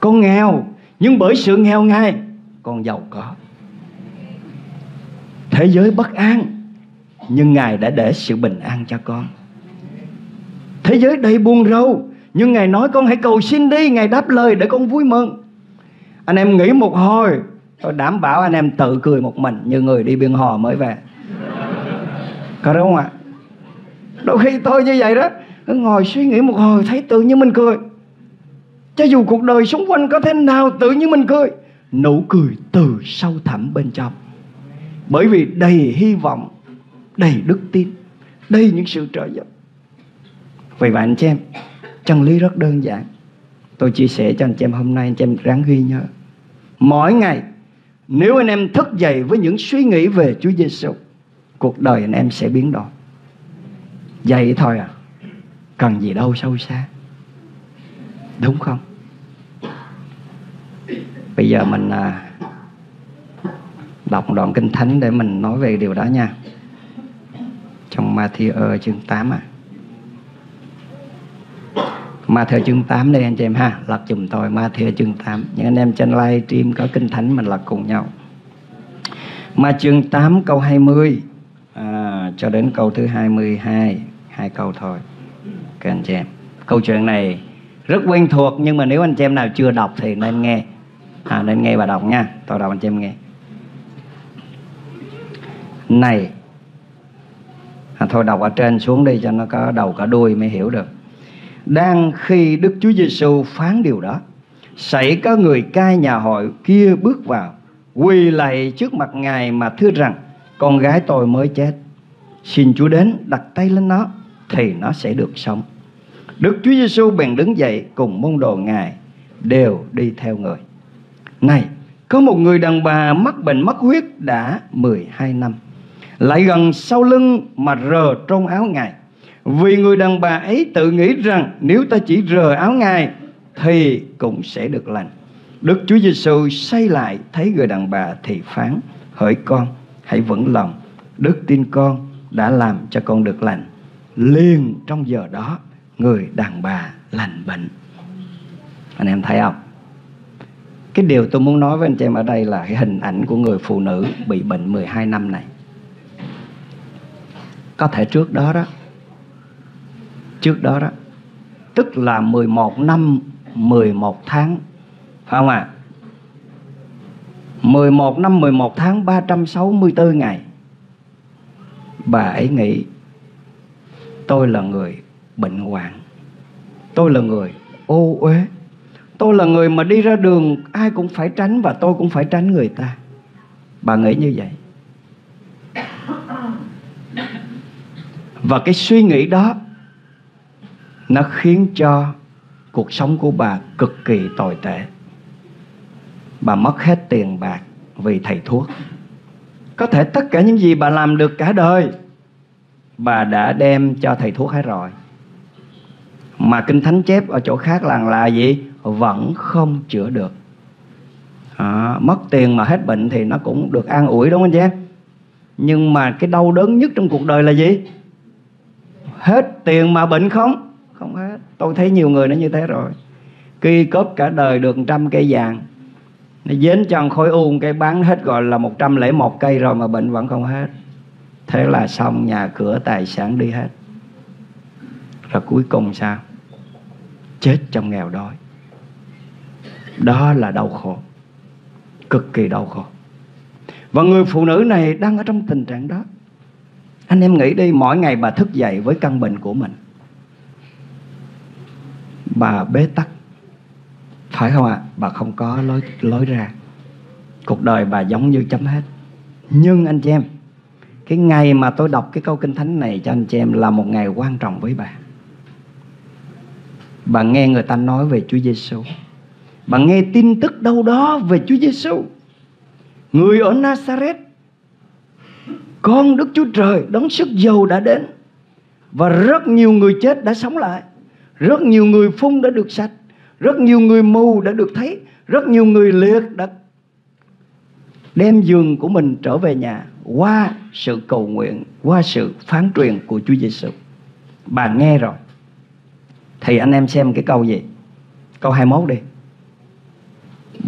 Con nghèo, nhưng bởi sự nghèo Ngài con giàu có. Thế giới bất an, nhưng Ngài đã để sự bình an cho con. Thế giới đầy buồn rầu, nhưng Ngài nói con hãy cầu xin đi, Ngài đáp lời để con vui mừng. Anh em nghĩ một hồi, tôi đảm bảo anh em tự cười một mình như người đi Biên Hòa mới về. Có đúng không ạ? Đôi khi tôi như vậy đó, cứ ngồi suy nghĩ một hồi thấy tự nhiên mình cười. Cho dù cuộc đời xung quanh có thế nào, tự nhiên mình cười. Nụ cười từ sâu thẳm bên trong, bởi vì đầy hy vọng, đầy đức tin, đầy những sự trợ giúp. Vì vậy anh chị em, chân lý rất đơn giản tôi chia sẻ cho anh chị em hôm nay, anh chị em ráng ghi nhớ. Mỗi ngày nếu anh em thức dậy với những suy nghĩ về Chúa Giêsu, cuộc đời anh em sẽ biến đổi. Vậy thôi à? cần gì đâu sâu xa, đúng không? Bây giờ mình đọc đoạn Kinh Thánh để mình nói về điều đó nha. Trong Ma-thi-ơ chương 8 à. Ma-thi-ơ chương 8 đây anh chị em ha, lật dùm tôi Ma-thi-ơ chương 8. Những anh em trên live stream có Kinh Thánh mình lật cùng nhau. Ma chương 8 câu 20 cho đến câu thứ 22, hai câu thôi các anh chị em. Câu chuyện này rất quen thuộc, nhưng mà nếu anh chị em nào chưa đọc thì nên nghe, nên nghe và đọc nha. Tôi đọc anh chị em nghe. Này thôi đọc ở trên xuống đi cho nó có đầu cả đuôi mới hiểu được. Đang khi Đức Chúa Giêsu phán điều đó, xảy có người cai nhà hội kia bước vào, quỳ lạy trước mặt Ngài mà thưa rằng: con gái tôi mới chết, xin Chúa đến đặt tay lên nó thì nó sẽ được sống. Đức Chúa Giêsu bèn đứng dậy cùng môn đồ Ngài đều đi theo người. Này, có một người đàn bà mắc bệnh mất huyết đã 12 năm, lại gần sau lưng mà rờ trong áo Ngài. Vì người đàn bà ấy tự nghĩ rằng nếu ta chỉ rờ áo Ngài thì cũng sẽ được lành. Đức Chúa Giêsu say lại thấy người đàn bà thì phán: hỡi con, hãy vững lòng, đức tin con đã làm cho con được lành. Liền trong giờ đó người đàn bà lành bệnh. Anh em thấy không? Cái điều tôi muốn nói với anh chị em ở đây là cái hình ảnh của người phụ nữ bị bệnh 12 năm này. Có thể trước đó đó, tức là 11 năm 11 tháng, phải không ạ? 11 năm 11 tháng 364 ngày. Bà ấy nghĩ tôi là người bệnh hoạn, tôi là người ô uế, tôi là người mà đi ra đường ai cũng phải tránh và tôi cũng phải tránh người ta. Bà nghĩ như vậy. Và cái suy nghĩ đó nó khiến cho cuộc sống của bà cực kỳ tồi tệ. Bà mất hết tiền bạc vì thầy thuốc. Có thể tất cả những gì bà làm được cả đời, bà đã đem cho thầy thuốc hết rồi. Mà Kinh Thánh chép ở chỗ khác là gì? Vẫn không chữa được. Mất tiền mà hết bệnh thì nó cũng được an ủi, đúng không anh chị em? Nhưng mà cái đau đớn nhất trong cuộc đời là gì? Hết tiền mà bệnh không? Không hết. Tôi thấy nhiều người nó như thế rồi. Kỳ cóp cả đời được 100 cây vàng, nó dến cho khối u cái bán hết gọi là 101 cây rồi mà bệnh vẫn không hết. Thế là xong, nhà cửa tài sản đi hết. Rồi cuối cùng sao? Chết trong nghèo đói. Đó là đau khổ, cực kỳ đau khổ. Và người phụ nữ này đang ở trong tình trạng đó. Anh em nghĩ đi, mỗi ngày bà thức dậy với căn bệnh của mình, bà bế tắc, phải không ạ? Bà không có lối ra. Cuộc đời bà giống như chấm hết. Nhưng anh chị em, cái ngày mà tôi đọc cái câu Kinh Thánh này cho anh chị em là một ngày quan trọng với bà. Bà nghe người ta nói về Chúa Giêsu, bà nghe tin tức đâu đó về Chúa Giêsu, người ở Nazareth, con Đức Chúa Trời đấng sức dầu đã đến. Và rất nhiều người chết đã sống lại, rất nhiều người phung đã được sạch, rất nhiều người mù đã được thấy, rất nhiều người liệt đã đem giường của mình trở về nhà qua sự cầu nguyện, qua sự phán truyền của Chúa Giêsu. Bà nghe rồi. Thì anh em xem cái câu gì? Câu 21 đi.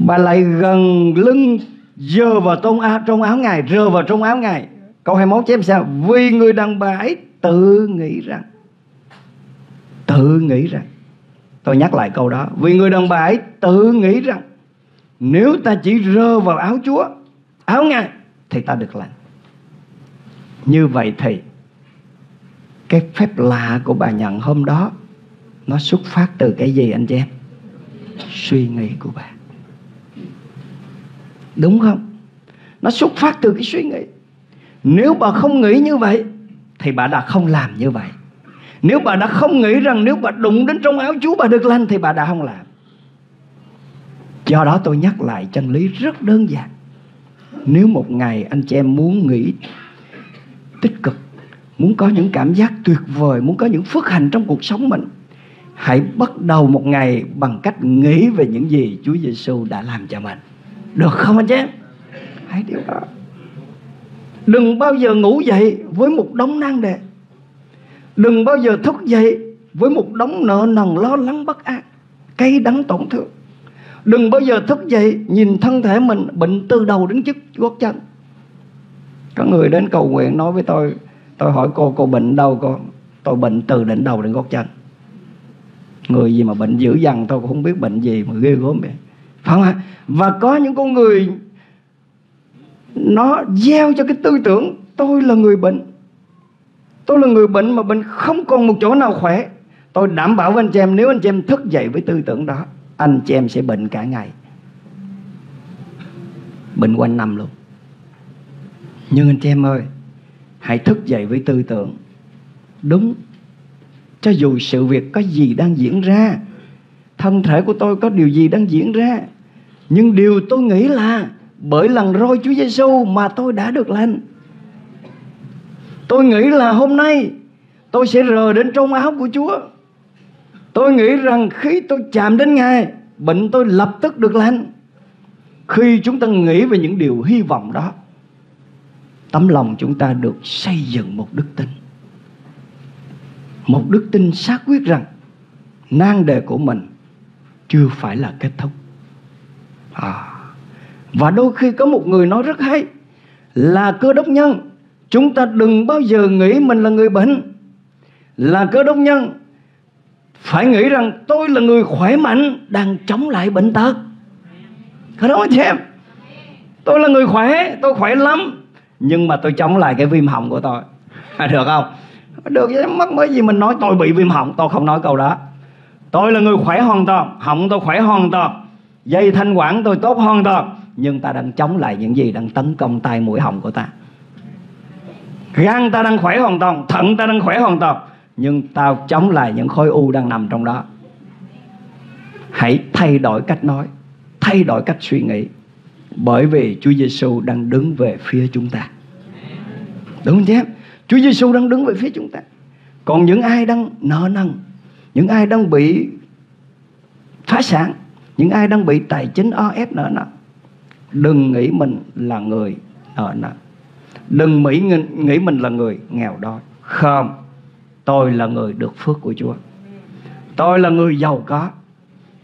Bà lại gần lưng giơ vào trong áo Ngài, rờ vào trong áo Ngài. Câu 21 chép sao? Vì người đàn bà ấy tự nghĩ rằng. Tôi nhắc lại câu đó. Vì người đàn bà ấy tự nghĩ rằng nếu ta chỉ rơ vào áo Chúa, áo Ngài thì ta được lành. Như vậy thì cái phép lạ của bà nhận hôm đó nó xuất phát từ cái gì anh chị em? Suy nghĩ của bà, đúng không? Nó xuất phát từ cái suy nghĩ. Nếu bà không nghĩ như vậy thì bà đã không làm như vậy. Nếu bà đã không nghĩ rằng nếu bà đụng đến trong áo Chúa bà được lành thì bà đã không làm. Do đó tôi nhắc lại chân lý rất đơn giản. Nếu một ngày anh chị em muốn nghĩ tích cực, Muốn có những cảm giác tuyệt vời, muốn có những phước hạnh trong cuộc sống mình, hãy bắt đầu một ngày bằng cách nghĩ về những gì Chúa Giê-xu đã làm cho mình. Được không anh em? Hãy điều đó. Đừng bao giờ ngủ dậy với một đống nan đề. Đừng bao giờ thức dậy với một đống nợ nần lo lắng bất an, cay đắng tổn thương. Đừng bao giờ thức dậy nhìn thân thể mình bệnh từ đầu đến gót chân. Có người đến cầu nguyện nói với tôi, tôi hỏi cô bệnh đâu cô? Tôi bệnh từ đến đầu đến gót chân. Người gì mà bệnh dữ dằn, tôi cũng không biết bệnh gì mà ghê gớm vậy. Phải không ạ? Và có những con người nó gieo cho cái tư tưởng tôi là người bệnh. Tôi là người bệnh mà bệnh không còn một chỗ nào khỏe. Tôi đảm bảo với anh chị em, nếu anh chị em thức dậy với tư tưởng đó, anh chị em sẽ bệnh cả ngày, bệnh quanh năm luôn. Nhưng anh chị em ơi, hãy thức dậy với tư tưởng đúng. Cho dù sự việc có gì đang diễn ra, thân thể của tôi có điều gì đang diễn ra, nhưng điều tôi nghĩ là bởi lần roi Chúa Giê-xu mà tôi đã được lành. Tôi nghĩ là hôm nay tôi sẽ rờ đến trong áo của Chúa. Tôi nghĩ rằng khi tôi chạm đến Ngài, bệnh tôi lập tức được lành. Khi chúng ta nghĩ về những điều hy vọng đó, tấm lòng chúng ta được xây dựng một đức tin. Một đức tin xác quyết rằng nan đề của mình chưa phải là kết thúc. Và đôi khi có một người nói rất hay là Cơ Đốc nhân, chúng ta đừng bao giờ nghĩ mình là người bệnh. Là Cơ Đốc nhân phải nghĩ rằng tôi là người khỏe mạnh đang chống lại bệnh tật. Có đúng không chị em? Tôi là người khỏe, tôi khỏe lắm, nhưng mà tôi chống lại cái viêm họng của tôi. Được không? Được chứ mất mới gì mình nói tôi bị viêm họng. Tôi không nói câu đó. Tôi là người khỏe hoàn toàn, họng tôi khỏe hoàn toàn, dây thanh quản tôi tốt hoàn toàn. Nhưng ta đang chống lại những gì đang tấn công tai mũi họng của ta. Gan ta đang khỏe hoàn toàn, thận ta đang khỏe hoàn toàn, nhưng tao chống lại những khối u đang nằm trong đó. Hãy thay đổi cách nói, thay đổi cách suy nghĩ, bởi vì Chúa Giê-xu đang đứng về phía chúng ta. Đúng không chứ? Chúa Giê-xu đang đứng về phía chúng ta. Còn những ai đang nợ nần, những ai đang bị phá sản, những ai đang bị tài chính o ép nợ nần, đừng nghĩ mình là người nợ nần. Đừng nghĩ mình là người nghèo đói. Không, tôi là người được phước của Chúa. Tôi là người giàu có.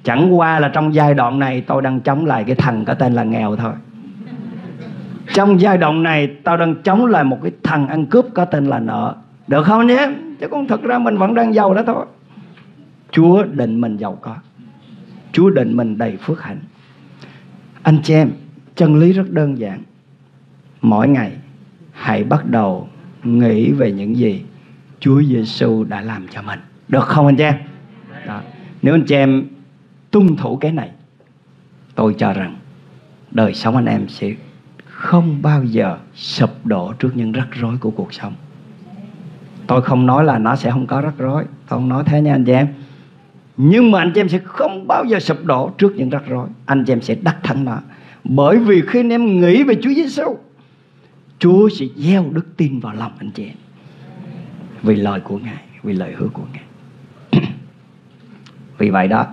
Chẳng qua là trong giai đoạn này tôi đang chống lại cái thằng có tên là nghèo thôi. Trong giai đoạn này tao đang chống lại một cái thằng ăn cướp có tên là nợ. Được không nhé? Chứ còn thật ra mình vẫn đang giàu đó thôi. Chúa định mình giàu có, Chúa định mình đầy phước hạnh. Anh chị em, chân lý rất đơn giản. Mỗi ngày hãy bắt đầu nghĩ về những gì Chúa Giê-xu đã làm cho mình. Được không anh chị em? Đó. Nếu anh chị em tuân thủ cái này, tôi cho rằng đời sống anh em sẽ không bao giờ sụp đổ trước những rắc rối của cuộc sống. Tôi không nói là nó sẽ không có rắc rối, tôi không nói thế nha anh chị em. Nhưng mà anh chị em sẽ không bao giờ sụp đổ trước những rắc rối. Anh chị em sẽ đắc thắng nó. Bởi vì khi anh em nghĩ về Chúa Giê-xu, Chúa sẽ gieo đức tin vào lòng anh chị em, vì lời của Ngài, vì lời hứa của Ngài. Vì vậy đó,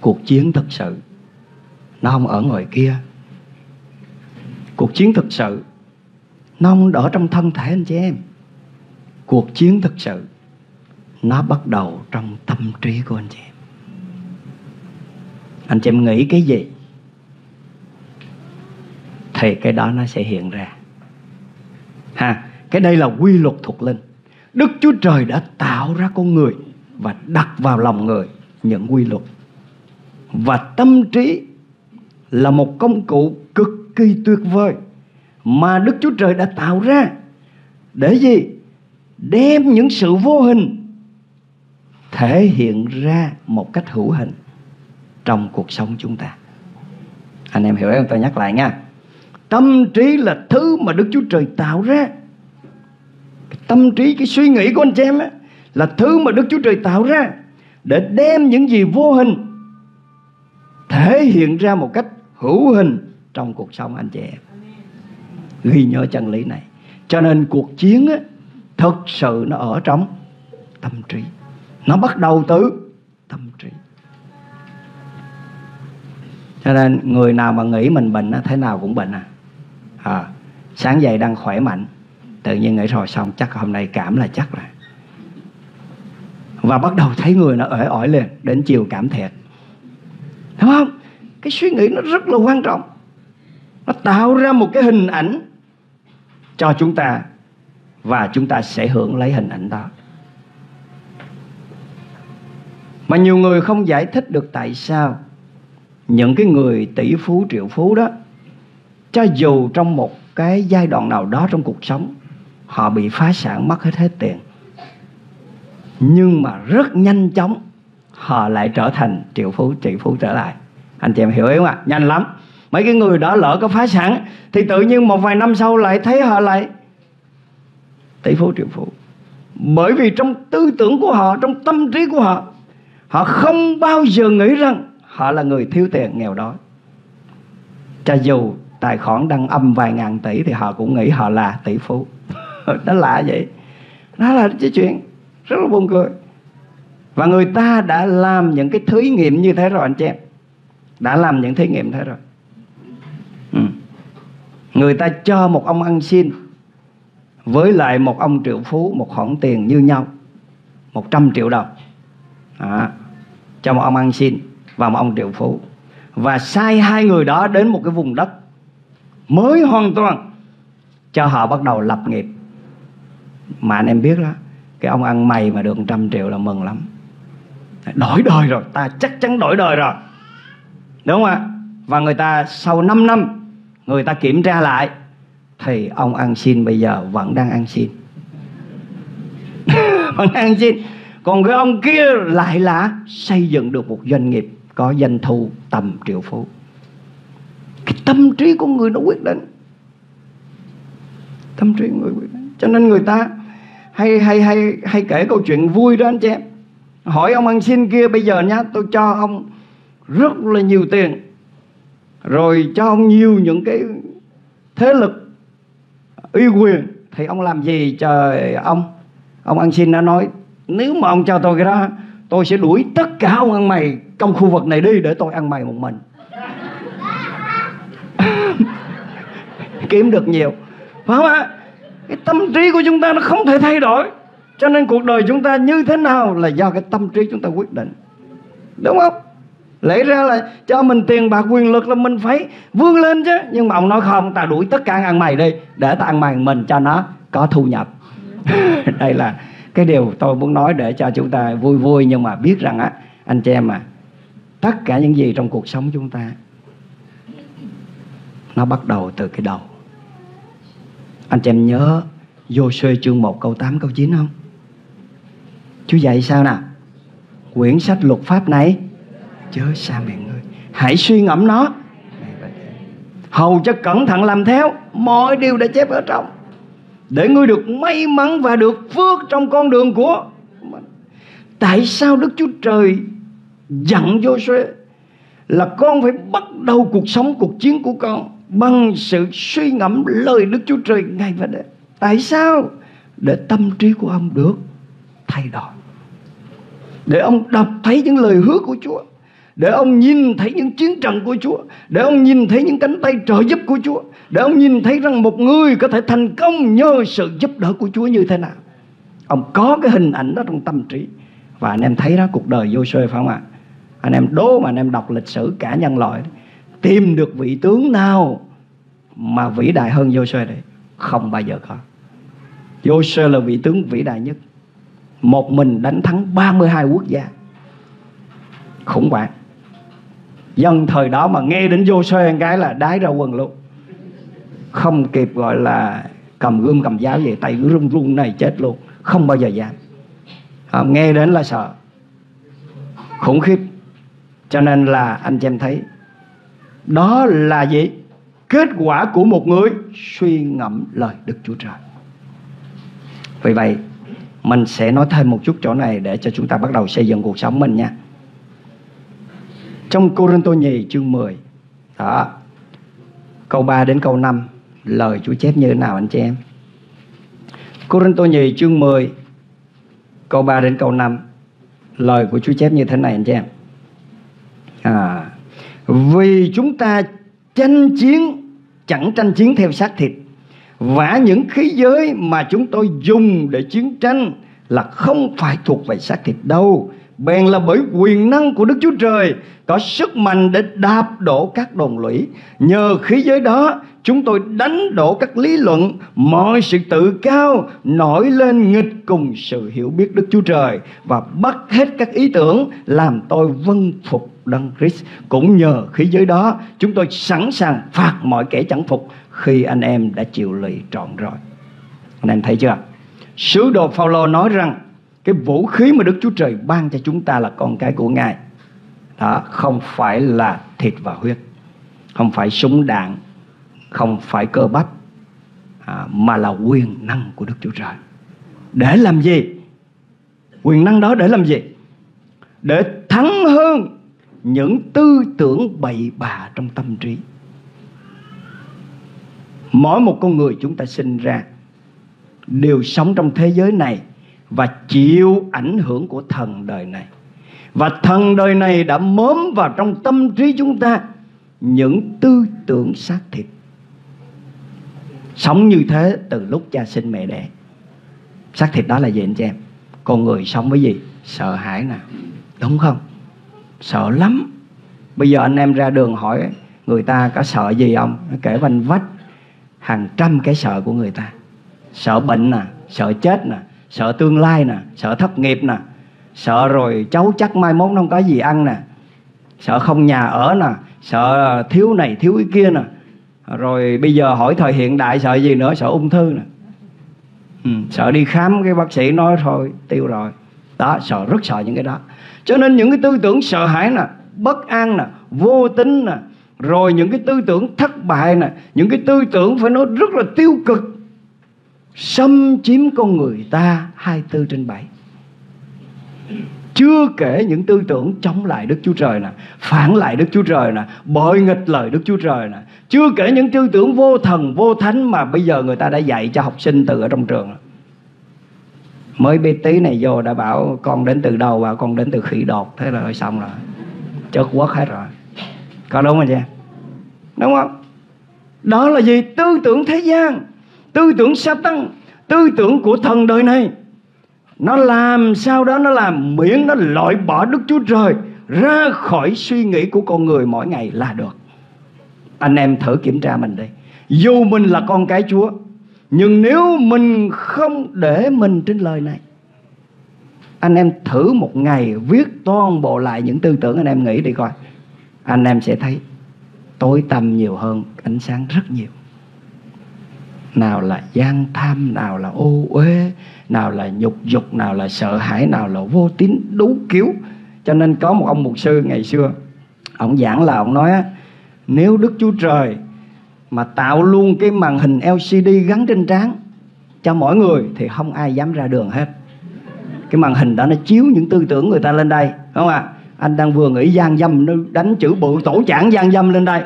cuộc chiến thực sự nó không ở ngoài kia. Cuộc chiến thực sự nó không ở trong thân thể anh chị em. Cuộc chiến thực sự nó bắt đầu trong tâm trí của anh chị em. Anh chị em nghĩ cái gì thì cái đó nó sẽ hiện ra. Ha, cái đây là quy luật thuộc linh. Đức Chúa Trời đã tạo ra con người và đặt vào lòng người những quy luật. Và tâm trí là một công cụ cực kỳ tuyệt vời mà Đức Chúa Trời đã tạo ra để gì? Đem những sự vô hình thể hiện ra một cách hữu hình trong cuộc sống chúng ta. Anh em hiểu không? Tôi nhắc lại nha. Tâm trí là thứ mà Đức Chúa Trời tạo ra. Tâm trí, cái suy nghĩ của anh chị em ấy, là thứ mà Đức Chúa Trời tạo ra để đem những gì vô hình thể hiện ra một cách hữu hình trong cuộc sống anh chị em. Ghi nhớ chân lý này. Cho nên cuộc chiến á, thực sự nó ở trong tâm trí. Nó bắt đầu từ tâm trí. Cho nên người nào mà nghĩ mình bệnh á, thế nào cũng bệnh à. Sáng dậy đang khỏe mạnh, tự nhiên nghĩ rồi xong chắc hôm nay cảm là chắc rồi. Và bắt đầu thấy người nó ỏi ỏi lên, đến chiều cảm thiệt. Đúng không? Cái suy nghĩ nó rất là quan trọng. Nó tạo ra một cái hình ảnh cho chúng ta, và chúng ta sẽ hưởng lấy hình ảnh đó. Mà nhiều người không giải thích được tại sao những cái người tỷ phú, triệu phú đó, cho dù trong một cái giai đoạn nào đó trong cuộc sống, họ bị phá sản, mất hết tiền, nhưng mà rất nhanh chóng họ lại trở thành triệu phú, tỷ phú trở lại. Anh chị em hiểu không ạ? Nhanh lắm. Mấy cái người đó lỡ có phá sản thì tự nhiên một vài năm sau lại thấy họ lại tỷ phú, triệu phú. Bởi vì trong tư tưởng của họ, trong tâm trí của họ, họ không bao giờ nghĩ rằng họ là người thiếu tiền, nghèo đói. Cho dù tài khoản đang âm vài ngàn tỷ thì họ cũng nghĩ họ là tỷ phú. Nó lạ vậy. Đó là cái chuyện rất là buồn cười. Và người ta đã làm những cái thí nghiệm như thế rồi anh chị em. Đã làm những thí nghiệm thế rồi. Người ta cho một ông ăn xin với lại một ông triệu phú một khoản tiền như nhau, 100 triệu đồng. Cho một ông ăn xin và một ông triệu phú. Và sai hai người đó đến một cái vùng đất mới hoàn toàn, cho họ bắt đầu lập nghiệp. Mà anh em biết đó, cái ông ăn mày mà được 100 triệu là mừng lắm. Đổi đời rồi, ta chắc chắn đổi đời rồi. Đúng không ạ? Và người ta sau 5 năm người ta kiểm tra lại thì ông ăn xin bây giờ vẫn đang ăn xin. Vẫn đang ăn xin. Còn cái ông kia lại là xây dựng được một doanh nghiệp có doanh thu tầm triệu phú. Cái tâm trí của người nó quyết định. Tâm trí người quyết định. Cho nên người ta hay kể câu chuyện vui đó anh chị em. Hỏi ông ăn xin kia bây giờ nhá, tôi cho ông rất là nhiều tiền, rồi cho ông nhiều những cái thế lực uy quyền, thì ông làm gì? Trời, ông ăn xin đã nói nếu mà ông cho tôi cái đó, tôi sẽ đuổi tất cả ông ăn mày trong khu vực này đi để tôi ăn mày một mình. Kiếm được nhiều, phải không ạ? Cái tâm trí của chúng ta nó không thể thay đổi. Cho nên cuộc đời chúng ta như thế nào là do cái tâm trí chúng ta quyết định. Đúng không? Lẽ ra là cho mình tiền bạc quyền lực là mình phải vươn lên chứ. Nhưng mà ông nói không, ta đuổi tất cả ăn mày đi, để ta ăn mày mình cho nó có thu nhập. Đây là cái điều tôi muốn nói để cho chúng ta vui vui. Nhưng mà biết rằng á, anh chị em à, tất cả những gì trong cuộc sống chúng ta nó bắt đầu từ cái đầu. Anh chị em nhớ Giô-suê chương 1 câu 8 câu 9 không? Chú dạy sao nào? Quyển sách luật pháp này chớ xa miệng ngươi, hãy suy ngẫm nó, hầu cho cẩn thận làm theo mọi điều đã chép ở trong, để ngươi được may mắn và được phước trong con đường của mình. Tại sao Đức Chúa Trời dặn Giô-suê là con phải bắt đầu cuộc sống, cuộc chiến của con bằng sự suy ngẫm lời Đức Chúa Trời ngày và đêm? Tại sao? Để tâm trí của ông được thay đổi, để ông đọc thấy những lời hứa của Chúa, để ông nhìn thấy những chiến trận của Chúa, để ông nhìn thấy những cánh tay trợ giúp của Chúa, để ông nhìn thấy rằng một người có thể thành công nhờ sự giúp đỡ của Chúa như thế nào. Ông có cái hình ảnh đó trong tâm trí. Và anh em thấy đó, cuộc đời Giô-suê phải không ạ? Anh em đố mà anh em đọc lịch sử cả nhân loại, tìm được vị tướng nào mà vĩ đại hơn Giô-suê đấy? Không bao giờ có. Giô-suê là vị tướng vĩ đại nhất. Một mình đánh thắng 32 quốc gia. Khủng hoảng. Dân thời đó mà nghe đến Giô-suê cái là đái ra quần luôn. Không kịp gọi là cầm gươm cầm giáo vậy, tay cứ run run này chết luôn. Không bao giờ dám. Nghe đến là sợ. Khủng khiếp. Cho nên là anh chị em thấy, đó là gì? Kết quả của một người suy ngẫm lời Đức Chúa Trời. Vì vậy mình sẽ nói thêm một chút chỗ này để cho chúng ta bắt đầu xây dựng cuộc sống mình nha. Trong Cô Rinh Tô Nhì chương 10 đó, câu 3 đến câu 5, lời Chúa chép như thế nào anh chị em? Cô Rinh Tô Nhì chương 10 câu 3 đến câu 5, lời của Chúa chép như thế này anh chị em. Vì chúng ta tranh chiến chẳng tranh chiến theo xác thịt, và những khí giới mà chúng tôi dùng để chiến tranh là không phải thuộc về xác thịt đâu, bèn là bởi quyền năng của Đức Chúa Trời có sức mạnh để đạp đổ các đồn lũy. Nhờ khí giới đó, chúng tôi đánh đổ các lý luận, mọi sự tự cao nổi lên nghịch cùng sự hiểu biết Đức Chúa Trời, và bắt hết các ý tưởng làm tôi vâng phục Đấng Christ. Cũng nhờ khí giới đó, chúng tôi sẵn sàng phạt mọi kẻ chẳng phục khi anh em đã chịu lì trọn rồi. Anh em thấy chưa? Sứ đồ Phaolô nói rằng cái vũ khí mà Đức Chúa Trời ban cho chúng ta là con cái của Ngài đó, không phải là thịt và huyết, không phải súng đạn, không phải cơ bắp, mà là quyền năng của Đức Chúa Trời. Để làm gì? Quyền năng đó để làm gì? Để thắng hơn những tư tưởng bậy bạ trong tâm trí. Mỗi một con người chúng ta sinh ra đều sống trong thế giới này và chịu ảnh hưởng của thần đời này. Và thần đời này đã mớm vào trong tâm trí chúng ta những tư tưởng xác thịt. Sống như thế từ lúc cha sinh mẹ đẻ. Xác thịt đó là gì anh chị em? Con người sống với gì? Sợ hãi nè, đúng không? Sợ lắm. Bây giờ anh em ra đường hỏi người ta có sợ gì không, nó kể vanh vách hàng trăm cái sợ của người ta. Sợ bệnh nè, sợ chết nè, sợ tương lai nè, sợ thất nghiệp nè, sợ rồi cháu chắc mai mốt nó không có gì ăn nè, sợ không nhà ở nè, sợ thiếu này thiếu cái kia nè. Rồi bây giờ hỏi thời hiện đại sợ gì nữa? Sợ ung thư nè. Sợ đi khám cái bác sĩ nói thôi tiêu rồi. Đó, sợ, rất sợ những cái đó. Cho nên những cái tư tưởng sợ hãi nè, bất an nè, vô tính nè, rồi những cái tư tưởng thất bại nè, những cái tư tưởng phải nói rất là tiêu cực, xâm chiếm con người ta 24/7. Chưa kể những tư tưởng chống lại Đức Chúa Trời nè, phản lại Đức Chúa Trời nè, bội nghịch lời Đức Chúa Trời nè. Chưa kể những tư tưởng vô thần, vô thánh mà bây giờ người ta đã dạy cho học sinh từ ở trong trường. Mới bé tí này vô đã bảo con đến từ đâu, và con đến từ khỉ đột. Thế là xong rồi, chất quất hết rồi. Có đúng không chị? Đúng không? Đó là gì? Tư tưởng thế gian, tư tưởng Satan, tư tưởng của thần đời này. Nó làm sao đó, nó làm miễn nó loại bỏ Đức Chúa Trời ra khỏi suy nghĩ của con người mỗi ngày là được. Anh em thử kiểm tra mình đi. Dù mình là con cái Chúa, nhưng nếu mình không để mình trên lời này, anh em thử một ngày viết toàn bộ lại những tư tưởng anh em nghĩ đi coi, anh em sẽ thấy tối tăm nhiều hơn ánh sáng rất nhiều. Nào là gian tham, nào là ô uế, nào là nhục dục, nào là sợ hãi, nào là vô tín, đủ kiểu. Cho nên có một ông mục sư ngày xưa, ông giảng là ông nói nếu Đức Chúa Trời mà tạo luôn cái màn hình LCD gắn trên trán cho mỗi người thì không ai dám ra đường hết. Cái màn hình đó nó chiếu những tư tưởng người ta lên đây, đúng không ạ? Anh đang vừa nghĩ gian dâm, nó đánh chữ bự tổ chảng gian dâm lên đây.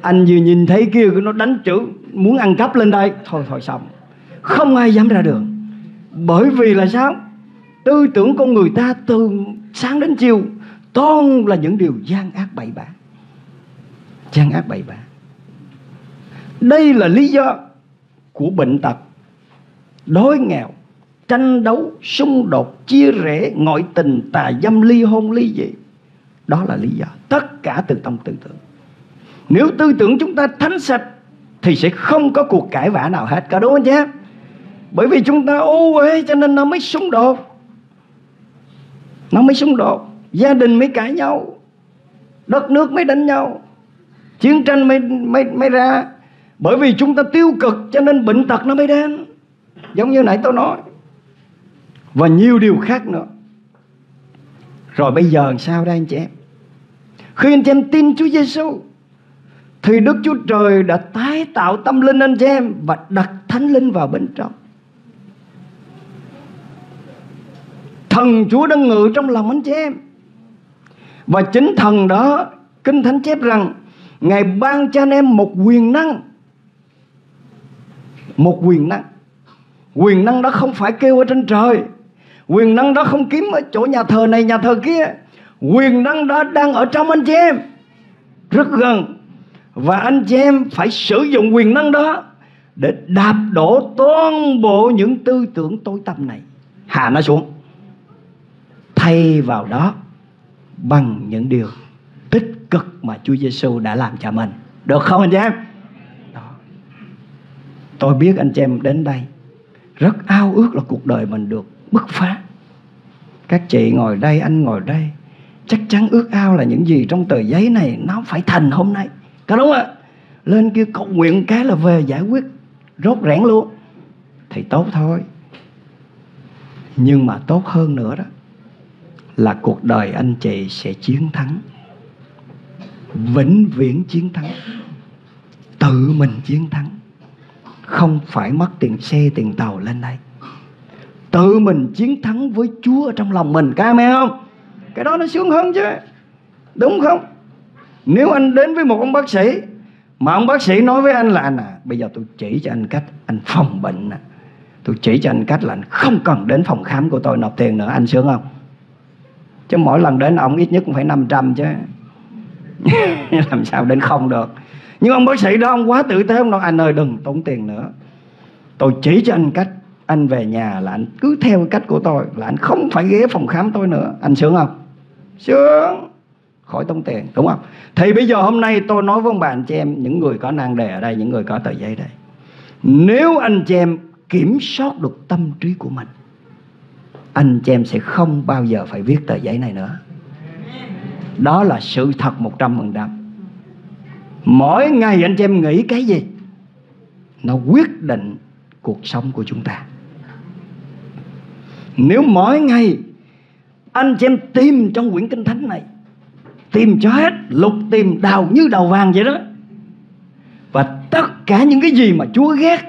Anh vừa nhìn thấy kia nó đánh chữ muốn ăn cắp lên đây. Thôi xong, không ai dám ra đường. Bởi vì là sao? Tư tưởng con người ta từ sáng đến chiều toàn là những điều gian ác bậy bạ. Gian ác bậy bạ. Đây là lý do của bệnh tật, đói nghèo, tranh đấu, xung đột, chia rẽ, ngoại tình, tà dâm, ly hôn, ly dị. Đó là lý do. Tất cả từ trong tư tưởng. Nếu tư tưởng chúng ta thánh sạch thì sẽ không có cuộc cãi vã nào hết. Có đúng không nhé? Bởi vì chúng ta ô uế cho nên nó mới xung đột, nó mới xung đột, gia đình mới cãi nhau, đất nước mới đánh nhau, chiến tranh mới ra. Bởi vì chúng ta tiêu cực cho nên bệnh tật nó mới đến, giống như nãy tôi nói, và nhiều điều khác nữa. Rồi bây giờ sao đây anh chị em? Khi anh chị em tin Chúa Giêsu thì Đức Chúa Trời đã tái tạo tâm linh anh chị em và đặt Thánh Linh vào bên trong. Thần Chúa đang ngự trong lòng anh chị em, và chính thần đó, Kinh Thánh chép rằng Ngài ban cho anh em một quyền năng. Một quyền năng Quyền năng đó không phải kêu ở trên trời. Quyền năng đó không kiếm ở chỗ nhà thờ này nhà thờ kia. Quyền năng đó đang ở trong anh chị em, rất gần. Và anh chị em phải sử dụng quyền năng đó để đạp đổ toàn bộ những tư tưởng tối tăm này, hạ nó xuống, thay vào đó bằng những điều tích cực mà Chúa Giêsu đã làm cho mình. Được không anh chị em? Đó. Tôi biết anh chị em đến đây rất ao ước là cuộc đời mình được bứt phá. Các chị ngồi đây, anh ngồi đây, chắc chắn ước ao là những gì trong tờ giấy này nó phải thành hôm nay, có đúng không ạ? Lên kia cầu nguyện cái là về giải quyết rốt rẽn luôn thì tốt thôi. Nhưng mà tốt hơn nữa đó là cuộc đời anh chị sẽ chiến thắng, vĩnh viễn chiến thắng, tự mình chiến thắng, không phải mất tiền xe tiền tàu lên đây, tự mình chiến thắng với Chúa ở trong lòng mình. Các em nghe không? Cái đó nó sướng hơn chứ, đúng không? Nếu anh đến với một ông bác sĩ mà ông bác sĩ nói với anh là anh à, bây giờ tôi chỉ cho anh cách anh phòng bệnh nè, tôi chỉ cho anh cách là anh không cần đến phòng khám của tôi nộp tiền nữa, anh sướng không? Chứ mỗi lần đến ông ít nhất cũng phải 500 chứ làm sao đến không được. Nhưng ông bác sĩ đó ông quá tử tế, ông nói anh ơi đừng tốn tiền nữa, tôi chỉ cho anh cách anh về nhà là anh cứ theo cái cách của tôi là anh không phải ghé phòng khám tôi nữa, anh sướng không? Sướng, khỏi tốn tiền, đúng không? Thì bây giờ hôm nay tôi nói với ông bà anh chị em, những người có nan đề ở đây, những người có tờ giấy đây, nếu anh chị em kiểm soát được tâm trí của mình, anh chị em sẽ không bao giờ phải viết tờ giấy này nữa. Đó là sự thật 100%. Mỗi ngày anh chị em nghĩ cái gì nó quyết định cuộc sống của chúng ta. Nếu mỗi ngày anh chị em tìm trong quyển Kinh Thánh này, tìm cho hết, lục tìm đào như đào vàng vậy đó, và tất cả những cái gì mà Chúa ghét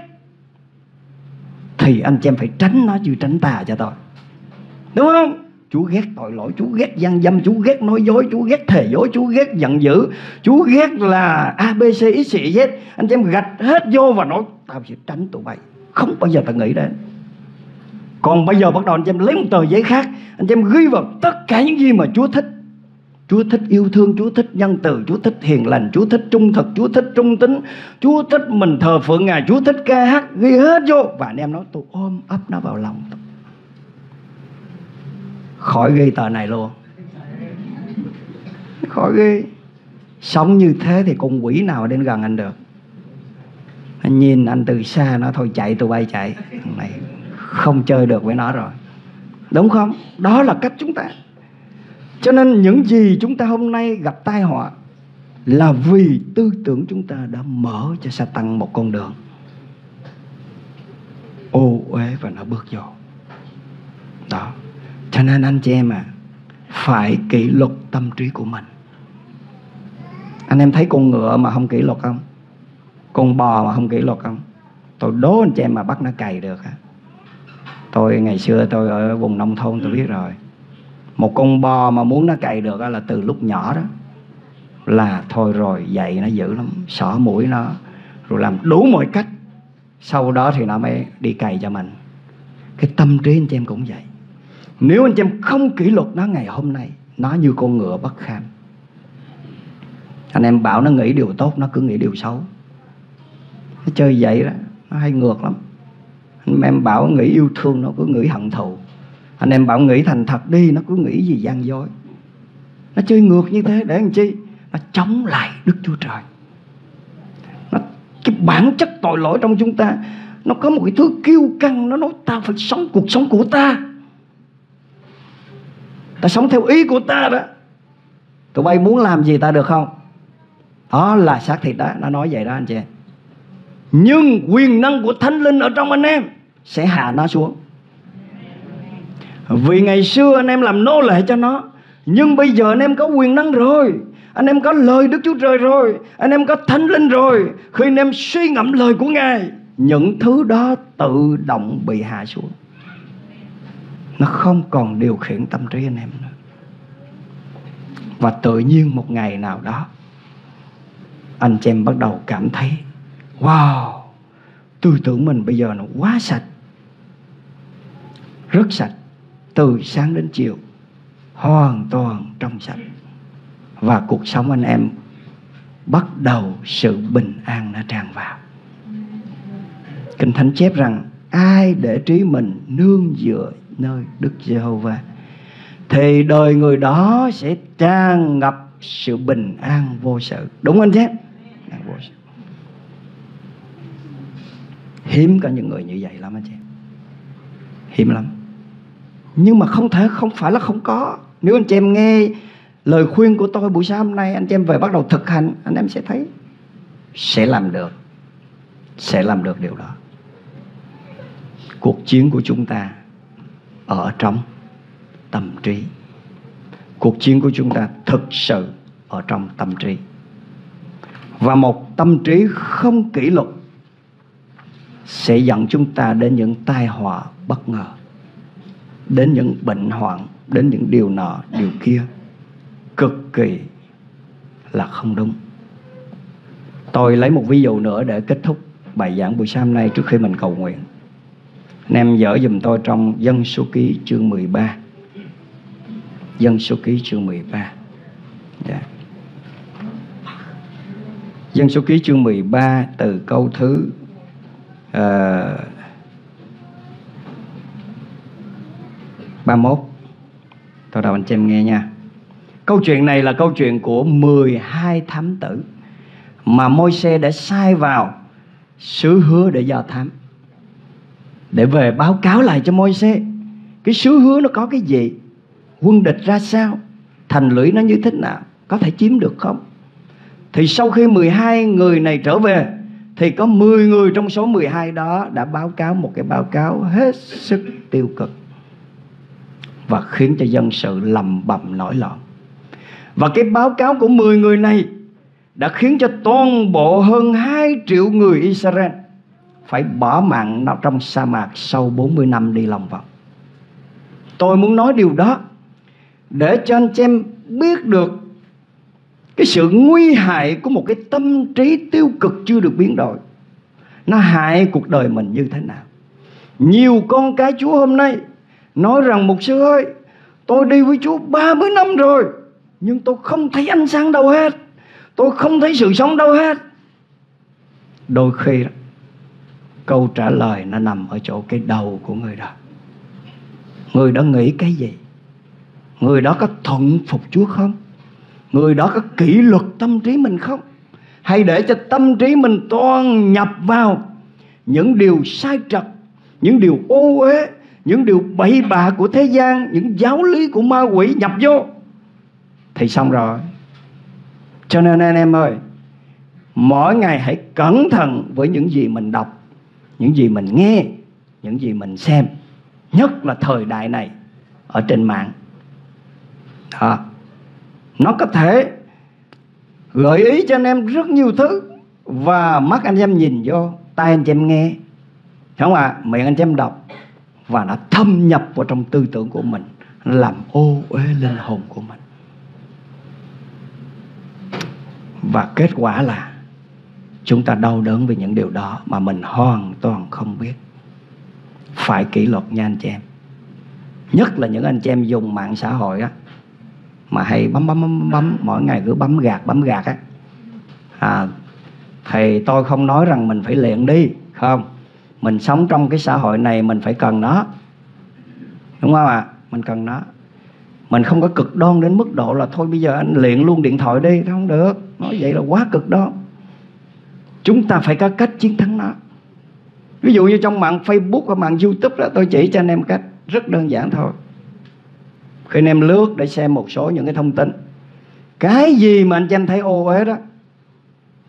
thì anh chị em phải tránh nó chứ tránh tà cho tôi, đúng không? Chúa ghét tội lỗi, Chúa ghét gian dâm, Chúa ghét nói dối, Chúa ghét thề dối, Chúa ghét giận dữ, Chúa ghét là ABCXYZ. Anh chị em gạch hết vô và nói tao sẽ tránh tụi bay, không bao giờ tao nghĩ đến. Còn bây giờ bắt đầu anh chị em lấy một tờ giấy khác, anh chị em ghi vào tất cả những gì mà Chúa thích. Chúa thích yêu thương, Chúa thích nhân từ, Chúa thích hiền lành, Chúa thích trung thực, Chúa thích trung tín, Chúa thích mình thờ phượng Ngài, Chúa thích ca hát, ghi hết vô. Và anh em nói tôi ôm ấp nó vào lòng, khỏi ghi tờ này luôn, khỏi ghi. Sống như thế thì con quỷ nào đến gần anh được. Anh nhìn anh từ xa, nó thôi chạy tụi bay chạy, này không chơi được với nó rồi, đúng không? Đó là cách chúng ta. Cho nên những gì chúng ta hôm nay gặp tai họa là vì tư tưởng chúng ta đã mở cho Satan một con đường ô uế và nó bước vô đó. Cho nên anh chị em à, phải kỷ luật tâm trí của mình. Anh em thấy con ngựa mà không kỷ luật không? Con bò mà không kỷ luật không? Tôi đố anh chị em mà bắt nó cày được hả? Tôi ngày xưa tôi ở vùng nông thôn tôi biết rồi. Một con bò mà muốn nó cày được là từ lúc nhỏ đó là thôi rồi, dạy nó dữ lắm, xỏ mũi nó, rồi làm đủ mọi cách, sau đó thì nó mới đi cày cho mình. Cái tâm trí anh chị em cũng vậy. Nếu anh chị em không kỷ luật nó ngày hôm nay, nó như con ngựa bất kham. Anh em bảo nó nghĩ điều tốt, nó cứ nghĩ điều xấu. Nó chơi vậy đó, nó hay ngược lắm. Anh em bảo nghĩ yêu thương, nó cứ nghĩ hận thù. Anh em bảo nghĩ thành thật đi, nó cứ nghĩ gì gian dối. Nó chơi ngược như thế để làm chi? Nó chống lại Đức Chúa Trời. Cái bản chất tội lỗi trong chúng ta, nó có một cái thứ kiêu căng, nó nói ta phải sống cuộc sống của ta, ta sống theo ý của ta đó, tụi bay muốn làm gì ta được không? Đó là xác thịt đó, nó nói vậy đó anh chị. Nhưng quyền năng của Thánh Linh ở trong anh em sẽ hạ nó xuống. Vì ngày xưa anh em làm nô lệ cho nó, nhưng bây giờ anh em có quyền năng rồi, anh em có lời Đức Chúa Trời rồi, anh em có Thánh Linh rồi. Khi anh em suy ngẫm lời của Ngài, những thứ đó tự động bị hạ xuống. Nó không còn điều khiển tâm trí anh em nữa. Và tự nhiên một ngày nào đó, anh chị em bắt đầu cảm thấy wow, tư tưởng mình bây giờ nó quá sạch, rất sạch, từ sáng đến chiều, hoàn toàn trong sạch. Và cuộc sống anh em bắt đầu sự bình an đã tràn vào. Kinh Thánh chép rằng ai để trí mình nương dựa nơi Đức Giê-hô-va thì đời người đó sẽ tràn ngập sự bình an vô sự. Đúng anh chứ? Hiếm có những người như vậy lắm anh chị, hiếm lắm. Nhưng mà không thể, không phải là không có. Nếu anh chị em nghe lời khuyên của tôi buổi sáng hôm nay, anh chị em về bắt đầu thực hành, anh em sẽ thấy sẽ làm được, sẽ làm được điều đó. Cuộc chiến của chúng ta ở trong tâm trí. Cuộc chiến của chúng ta thực sự ở trong tâm trí. Và một tâm trí không kỷ luật sẽ dẫn chúng ta đến những tai họa bất ngờ, đến những bệnh hoạn, đến những điều nọ, điều kia cực kỳ là không đúng. Tôi lấy một ví dụ nữa để kết thúc bài giảng buổi sáng hôm nay trước khi mình cầu nguyện. Anh em dở dùm tôi trong Dân Số Ký chương 13. Dân Số Ký chương 13. Yeah. Dân Số Ký chương 13 từ câu thứ 31. Tôi đọc anh chị em nghe nha. Câu chuyện này là câu chuyện của 12 thám tử mà Môi-se đã sai vào xứ hứa để do thám, để về báo cáo lại cho Môi-se cái xứ hứa nó có cái gì, quân địch ra sao, thành lũy nó như thế nào, có thể chiếm được không. Thì sau khi 12 người này trở về thì có 10 người trong số 12 đó đã báo cáo một cái báo cáo hết sức tiêu cực và khiến cho dân sự lầm bầm nổi loạn. Và cái báo cáo của 10 người này đã khiến cho toàn bộ hơn 2 triệu người Israel phải bỏ mạng trong sa mạc sau 40 năm đi lòng vòng. Tôi muốn nói điều đó để cho anh chị em biết được cái sự nguy hại của một cái tâm trí tiêu cực chưa được biến đổi. Nó hại cuộc đời mình như thế nào. Nhiều con cái Chúa hôm nay nói rằng mục sư ơi, tôi đi với Chúa 30 năm rồi nhưng tôi không thấy ánh sáng đâu hết, tôi không thấy sự sống đâu hết. Đôi khi câu trả lời nó nằm ở chỗ cái đầu của người đó. Người đó nghĩ cái gì? Người đó có thuận phục Chúa không? Người đó có kỷ luật tâm trí mình không? Hay để cho tâm trí mình toàn nhập vào những điều sai trật, những điều ô uế, những điều bậy bạ của thế gian, những giáo lý của ma quỷ nhập vô thì xong rồi. Cho nên anh em ơi, mỗi ngày hãy cẩn thận với những gì mình đọc, những gì mình nghe, những gì mình xem, nhất là thời đại này ở trên mạng. Nó có thể gợi ý cho anh em rất nhiều thứ và mắt anh em nhìn vô, tai anh em nghe, không ạ, miệng anh em đọc, và nó thâm nhập vào trong tư tưởng của mình, làm ô uế linh hồn của mình. Và kết quả là chúng ta đau đớn vì những điều đó mà mình hoàn toàn không biết. Phải kỷ luật nha anh chị em. Nhất là những anh chị em dùng mạng xã hội á, mà hay bấm mỗi ngày cứ bấm gạt á. Thì tôi không nói rằng mình phải luyện đi, không. Mình sống trong cái xã hội này mình phải cần nó, đúng không ạ? Mình cần nó. Mình không có cực đoan đến mức độ là thôi bây giờ anh luyện luôn điện thoại đi, không được. Nói vậy là quá cực đoan. Chúng ta phải có cách chiến thắng nó. Ví dụ như trong mạng Facebook và mạng YouTube đó, tôi chỉ cho anh em cách rất đơn giản thôi. Khi anh em lướt để xem một số những cái thông tin, cái gì mà anh em thấy ô uế đó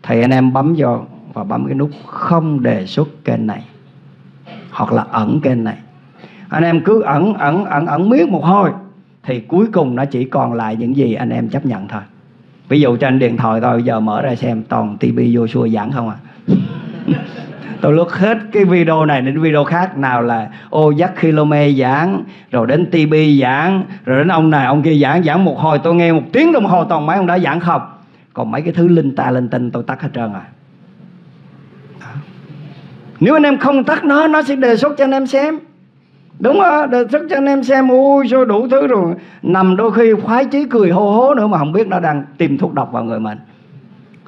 thì anh em bấm vô và bấm cái nút không đề xuất kênh này, hoặc là ẩn kênh này. Anh em cứ ẩn miết một hồi thì cuối cùng nó chỉ còn lại những gì anh em chấp nhận thôi. Ví dụ trên điện thoại tôi giờ mở ra xem toàn TV Joshua giảng không à. Tôi lướt hết cái video này đến video khác, nào là Oyakhilome giảng, rồi đến TV giảng, rồi đến ông này ông kia giảng một hồi. Tôi nghe một tiếng đồng hồ toàn mấy ông đã giảng không. Còn mấy cái thứ linh tinh tôi tắt hết trơn à. Nếu anh em không tắt nó sẽ đề xuất cho anh em xem. Đúng á, đợt sức cho anh em xem ui xôi đủ thứ rồi. Nằm đôi khi khoái chí cười hô hố nữa mà không biết nó đang tìm thuốc độc vào người mình.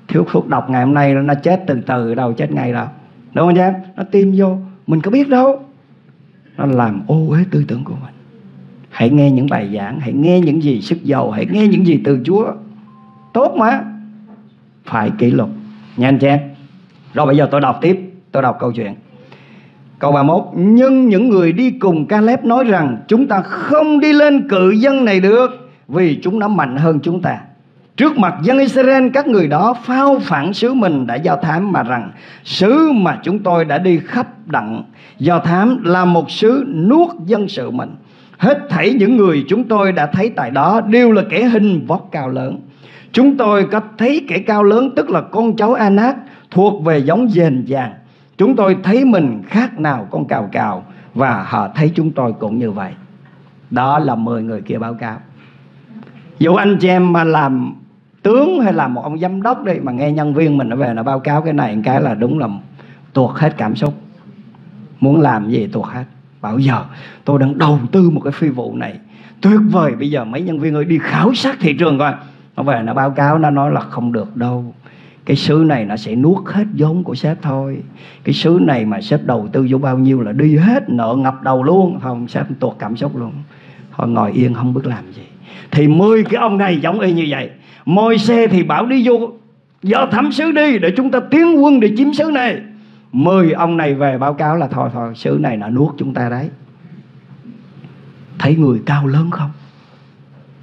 Thiếu thuốc độc ngày hôm nay nó chết từ từ, đâu chết ngay đâu. Đúng không em? Nó tiêm vô, mình có biết đâu. Nó làm ô uế tư tưởng của mình. Hãy nghe những bài giảng, hãy nghe những gì sức giàu, hãy nghe những gì từ Chúa. Tốt mà. Phải kỷ luật nha anh chị em. Rồi bây giờ tôi đọc tiếp. Tôi đọc câu chuyện. Câu 31. Nhưng những người đi cùng Caleb nói rằng chúng ta không đi lên cự dân này được, vì chúng nó mạnh hơn chúng ta. Trước mặt dân Israel, các người đó phao phản sứ mình đã giao thám mà rằng sứ mà chúng tôi đã đi khắp đặng giao thám là một sứ nuốt dân sự mình. Hết thảy những người chúng tôi đã thấy tại đó đều là kẻ hình vót cao lớn. Chúng tôi có thấy kẻ cao lớn, tức là con cháu Anác, thuộc về giống dền dàng. Chúng tôi thấy mình khác nào con cào cào, và họ thấy chúng tôi cũng như vậy. Đó là 10 người kia báo cáo. Dù anh chị em mà làm tướng hay làm một ông giám đốc đi, mà nghe nhân viên mình nó về nó báo cáo cái này cái là đúng là tuột hết cảm xúc. Muốn làm gì tuột hết. Bảo giờ tôi đang đầu tư một cái phi vụ này tuyệt vời, bây giờ mấy nhân viên ơi đi khảo sát thị trường coi. Nó về nó báo cáo, nó nói là không được đâu. Cái sứ này nó sẽ nuốt hết vốn của sếp thôi. Cái sứ này mà sếp đầu tư vô bao nhiêu là đi hết, nợ ngập đầu luôn. Không, sếp tuột cảm xúc luôn. Thôi ngồi yên không biết làm gì. Thì 10 cái ông này giống y như vậy. Môi-se thì bảo đi vô do thám sứ đi để chúng ta tiến quân để chiếm sứ này. 10 ông này về báo cáo là thôi sứ này nó nuốt chúng ta đấy. Thấy người cao lớn không?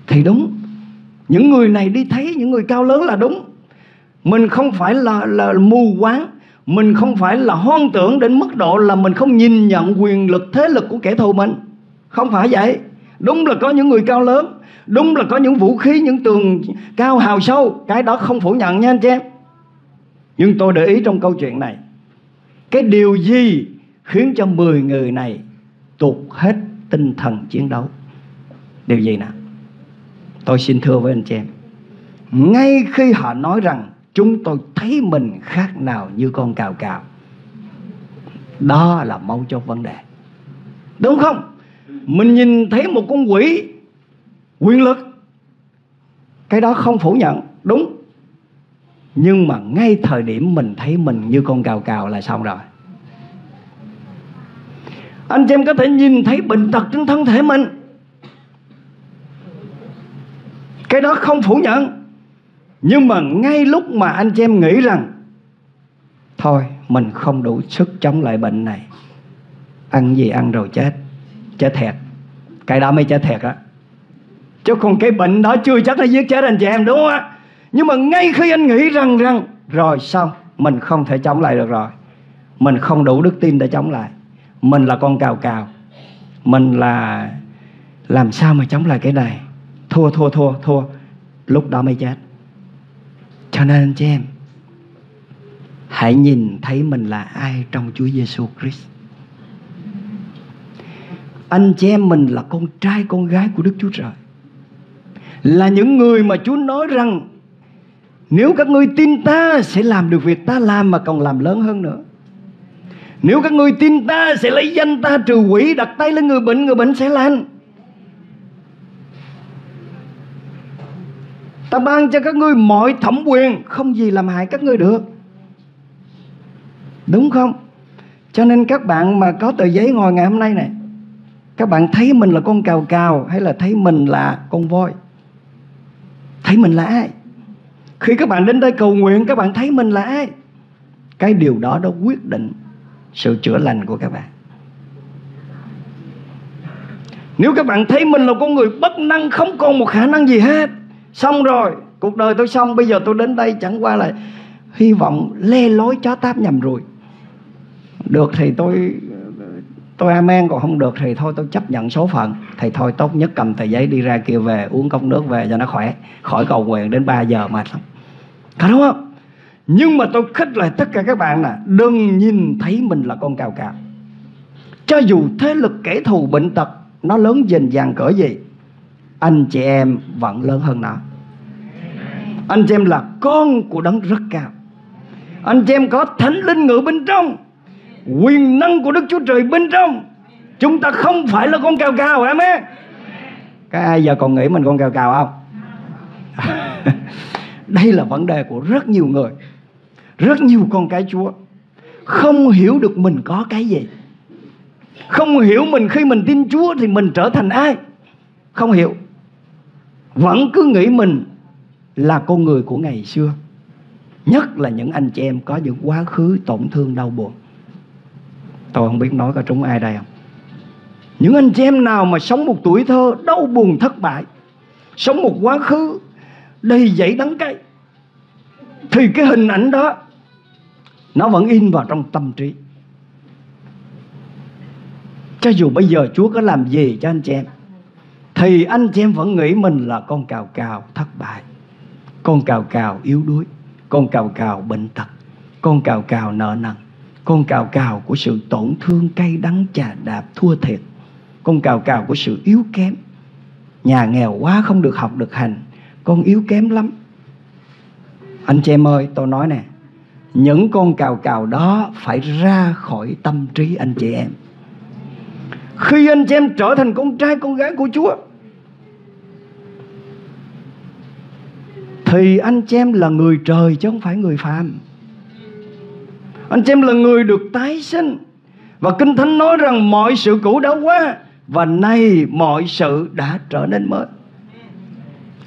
Thì đúng. Những người này đi thấy những người cao lớn là đúng. Mình không phải là mù quáng. Mình không phải là hoang tưởng đến mức độ là mình không nhìn nhận quyền lực thế lực của kẻ thù mình. Không phải vậy. Đúng là có những người cao lớn, đúng là có những vũ khí, những tường cao hào sâu. Cái đó không phủ nhận nha anh chị em. Nhưng tôi để ý trong câu chuyện này, cái điều gì khiến cho 10 người này tụt hết tinh thần chiến đấu? Điều gì nào? Tôi xin thưa với anh chị em, ngay khi họ nói rằng chúng tôi thấy mình khác nào như con cào cào, đó là mấu chốt vấn đề. Đúng không? Mình nhìn thấy một con quỷ quyền lực, cái đó không phủ nhận. Đúng. Nhưng mà ngay thời điểm mình thấy mình như con cào cào là xong rồi. Anh chị em có thể nhìn thấy bệnh tật trên thân thể mình, cái đó không phủ nhận. Nhưng mà ngay lúc mà anh chị em nghĩ rằng thôi mình không đủ sức chống lại bệnh này, ăn gì ăn rồi chết, chết thiệt. Cái đó mới chết thiệt á. Chứ còn cái bệnh đó chưa chắc nó giết chết anh chị em, đúng không á? Nhưng mà ngay khi anh nghĩ rằng rồi xong, mình không thể chống lại được rồi, mình không đủ đức tin để chống lại, mình là con cào cào, mình là làm sao mà chống lại cái này, thua, lúc đó mới chết. Cho nên anh chị em, hãy nhìn thấy mình là ai trong Chúa Giêsu Christ. Anh chị em mình là con trai con gái của Đức Chúa Trời, là những người mà Chúa nói rằng nếu các ngươi tin ta sẽ làm được việc ta làm mà còn làm lớn hơn nữa. Nếu các ngươi tin ta sẽ lấy danh ta trừ quỷ, đặt tay lên người bệnh sẽ lành. Ta ban cho các ngươi mọi thẩm quyền, không gì làm hại các ngươi được. Đúng không? Cho nên các bạn mà có tờ giấy ngồi ngày hôm nay này, các bạn thấy mình là con cào cào hay là thấy mình là con voi? Thấy mình là ai? Khi các bạn đến đây cầu nguyện, các bạn thấy mình là ai? Cái điều đó đã quyết định sự chữa lành của các bạn. Nếu các bạn thấy mình là con người bất năng, không còn một khả năng gì hết, xong rồi, cuộc đời tôi xong, bây giờ tôi đến đây chẳng qua là hy vọng le lối chó táp nhầm ruồi. Được thì tôi amen, còn không được thì thôi tôi chấp nhận số phận. Thì thôi tốt nhất cầm tờ giấy đi ra kia về, uống cốc nước về cho nó khỏe, khỏi cầu nguyện đến 3 giờ mệt lắm. Có đúng không? Nhưng mà tôi khích lại tất cả các bạn nè, đừng nhìn thấy mình là con cào cào. Cho dù thế lực kẻ thù bệnh tật nó lớn dình dàng cỡ gì, anh chị em vẫn lớn hơn nó. Anh chị em là con của Đấng rất cao. Anh chị em có Thánh Linh ngự bên trong, quyền năng của Đức Chúa Trời bên trong. Chúng ta không phải là con cào cào, amen. Các ai giờ còn nghĩ mình con cào cào không? Đây là vấn đề của rất nhiều người, rất nhiều con cái Chúa, không hiểu được mình có cái gì, không hiểu mình khi mình tin Chúa thì mình trở thành ai, không hiểu, vẫn cứ nghĩ mình là con người của ngày xưa. Nhất là những anh chị em có những quá khứ tổn thương đau buồn. Tôi không biết nói có trúng ai đây không. Những anh chị em nào mà sống một tuổi thơ đau buồn thất bại, sống một quá khứ đầy dẫy đắng cay, thì cái hình ảnh đó nó vẫn in vào trong tâm trí. Cho dù bây giờ Chúa có làm gì cho anh chị em, thì anh chị em vẫn nghĩ mình là con cào cào thất bại, con cào cào yếu đuối, con cào cào bệnh tật, con cào cào nợ nần, con cào cào của sự tổn thương cay đắng chà đạp thua thiệt, con cào cào của sự yếu kém, nhà nghèo quá không được học được hành, con yếu kém lắm. Anh chị em ơi, tôi nói nè, những con cào cào đó phải ra khỏi tâm trí anh chị em. Khi anh chị em trở thành con trai con gái của Chúa thì anh chị em là người trời chứ không phải người phàm. Anh chị em là người được tái sinh. Và Kinh Thánh nói rằng mọi sự cũ đã qua và nay mọi sự đã trở nên mới.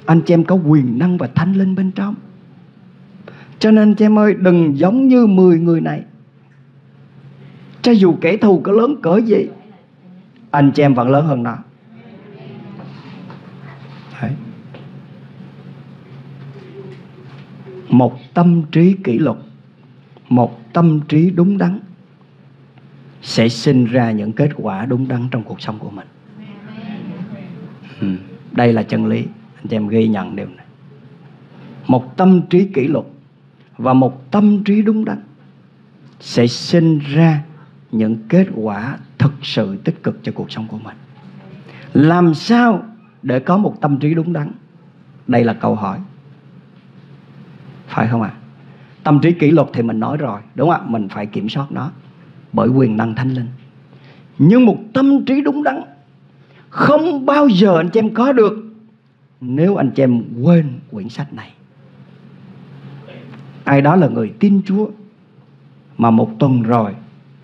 Anh chị em có quyền năng và Thánh Linh bên trong. Cho nên anh chị em ơi, đừng giống như 10 người này. Cho dù kẻ thù có lớn cỡ gì, anh chị em vẫn lớn hơn nó. Đấy. Một tâm trí kỷ luật, một tâm trí đúng đắn sẽ sinh ra những kết quả đúng đắn trong cuộc sống của mình. Đây là chân lý. Anh chị em ghi nhận điều này. Một tâm trí kỷ luật và một tâm trí đúng đắn sẽ sinh ra những kết quả thực sự tích cực cho cuộc sống của mình. Làm sao để có một tâm trí đúng đắn? Đây là câu hỏi, phải không ạ? Tâm trí kỷ luật thì mình nói rồi, đúng không ạ? Mình phải kiểm soát nó bởi quyền năng Thánh Linh. Nhưng một tâm trí đúng đắn không bao giờ anh chị em có được nếu anh chị em quên quyển sách này. Ai đó là người tin Chúa mà một tuần rồi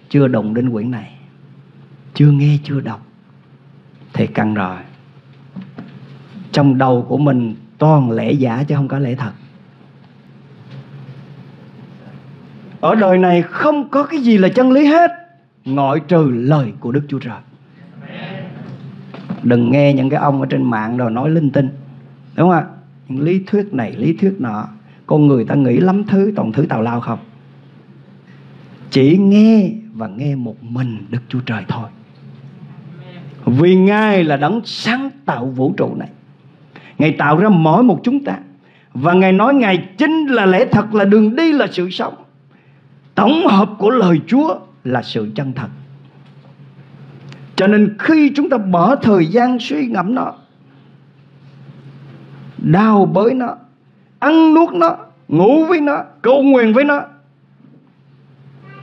chưa động đến quyển này, chưa nghe, chưa đọc thì căng rồi. Trong đầu của mình toàn lẽ giả chứ không có lẽ thật. Ở đời này không có cái gì là chân lý hết, ngoại trừ lời của Đức Chúa Trời. Đừng nghe những cái ông ở trên mạng rồi nói linh tinh, đúng không ạ? Những lý thuyết này, lý thuyết nọ, con người ta nghĩ lắm thứ, toàn thứ tào lao không. Chỉ nghe và nghe một mình Đức Chúa Trời thôi. Vì Ngài là đấng sáng tạo vũ trụ này, Ngài tạo ra mỗi một chúng ta. Và Ngài nói Ngài chính là lẽ thật, là đường đi, là sự sống. Tổng hợp của lời Chúa là sự chân thật. Cho nên khi chúng ta bỏ thời gian suy ngẫm nó, đào bới nó, ăn nuốt nó, ngủ với nó, cầu nguyện với nó,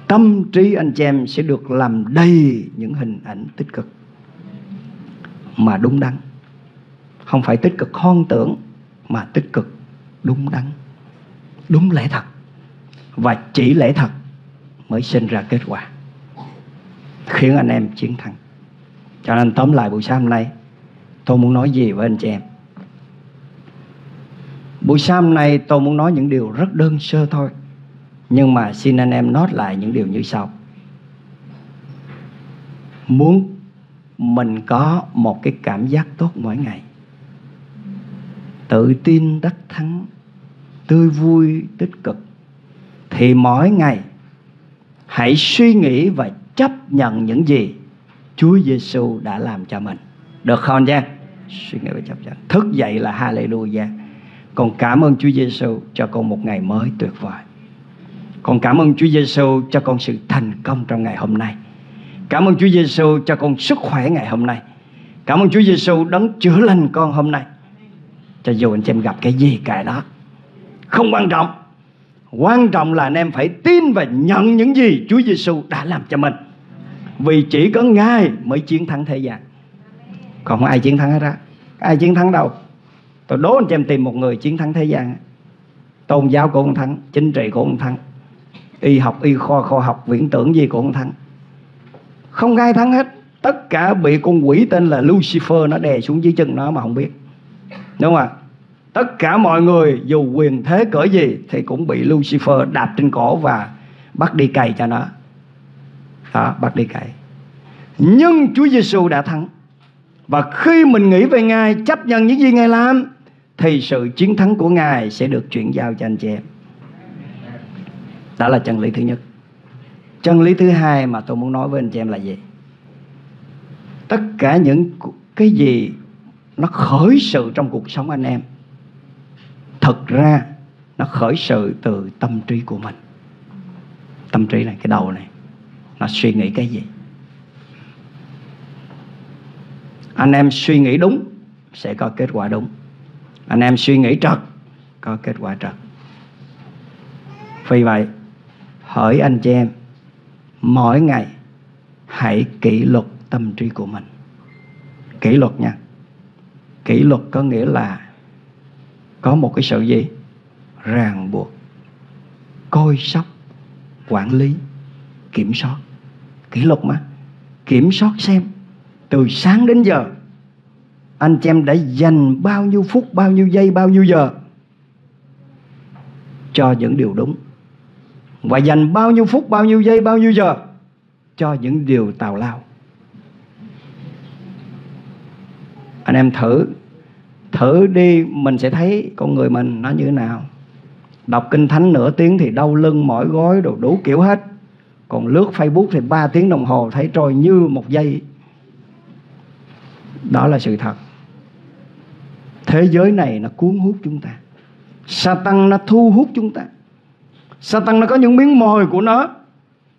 tâm trí anh chị em sẽ được làm đầy những hình ảnh tích cực mà đúng đắn. Không phải tích cực hoang tưởng mà tích cực đúng đắn, đúng lẽ thật. Và chỉ lẽ thật mới sinh ra kết quả, khiến anh em chiến thắng. Cho nên tóm lại buổi sáng hôm nay, tôi muốn nói gì với anh chị em? Buổi sáng hôm nay tôi muốn nói những điều rất đơn sơ thôi, nhưng mà xin anh em note lại những điều như sau. Muốn mình có một cái cảm giác tốt mỗi ngày, tự tin đắc thắng, tươi vui tích cực, thì mỗi ngày hãy suy nghĩ và chấp nhận những gì Chúa Giêsu đã làm cho mình. Được không nha? Suy nghĩ và chấp nhận. Thức dậy là hallelujah. Con cảm ơn Chúa Giêsu cho con một ngày mới tuyệt vời. Con cảm ơn Chúa Giêsu cho con sự thành công trong ngày hôm nay. Cảm ơn Chúa Giêsu cho con sức khỏe ngày hôm nay. Cảm ơn Chúa Giêsu đấng chữa lành con hôm nay. Cho dù anh chị em gặp cái gì cả đó không quan trọng. Quan trọng là anh em phải tin và nhận những gì Chúa Giêsu đã làm cho mình. Vì chỉ có Ngài mới chiến thắng thế gian, còn không ai chiến thắng hết ra. Ai chiến thắng đâu. Tôi đố anh chị em tìm một người chiến thắng thế gian. Tôn giáo cũng không thắng, chính trị cũng không thắng, y học, y khoa, khoa học, viễn tưởng gì cũng không thắng. Không ai thắng hết. Tất cả bị con quỷ tên là Lucifer nó đè xuống dưới chân nó mà không biết. Đúng không ạ? Tất cả mọi người dù quyền thế cỡ gì thì cũng bị Lucifer đạp trên cổ và bắt đi cày cho nó. Đó, bắt đi cày. Nhưng Chúa Giêsu đã thắng. Và khi mình nghĩ về Ngài, chấp nhận những gì Ngài làm, thì sự chiến thắng của Ngài sẽ được chuyển giao cho anh chị em. Đó là chân lý thứ nhất. Chân lý thứ hai mà tôi muốn nói với anh chị em là gì? Tất cả những cái gì nó khởi sự trong cuộc sống anh em, thật ra nó khởi sự từ tâm trí của mình. Tâm trí này, cái đầu này, nó suy nghĩ cái gì? Anh em suy nghĩ đúng sẽ có kết quả đúng. Anh em suy nghĩ trật có kết quả trật. Vì vậy, hỡi anh chị em, mỗi ngày hãy kỷ luật tâm trí của mình. Kỷ luật nha. Kỷ luật có nghĩa là có một cái sự gì? Ràng buộc, coi sóc, quản lý, kiểm soát. Kỷ luật mà. Kiểm soát xem từ sáng đến giờ anh chị em đã dành bao nhiêu phút, bao nhiêu giây, bao nhiêu giờ cho những điều đúng, và dành bao nhiêu phút, bao nhiêu giây, bao nhiêu giờ cho những điều tào lao. Anh em thử đi, mình sẽ thấy con người mình nó như thế nào. Đọc kinh thánh nửa tiếng thì đau lưng mỏi gối đồ đủ kiểu hết. Còn lướt Facebook thì 3 tiếng đồng hồ thấy trôi như một giây. Đó là sự thật. Thế giới này nó cuốn hút chúng ta. Satan nó thu hút chúng ta. Satan nó có những miếng mồi của nó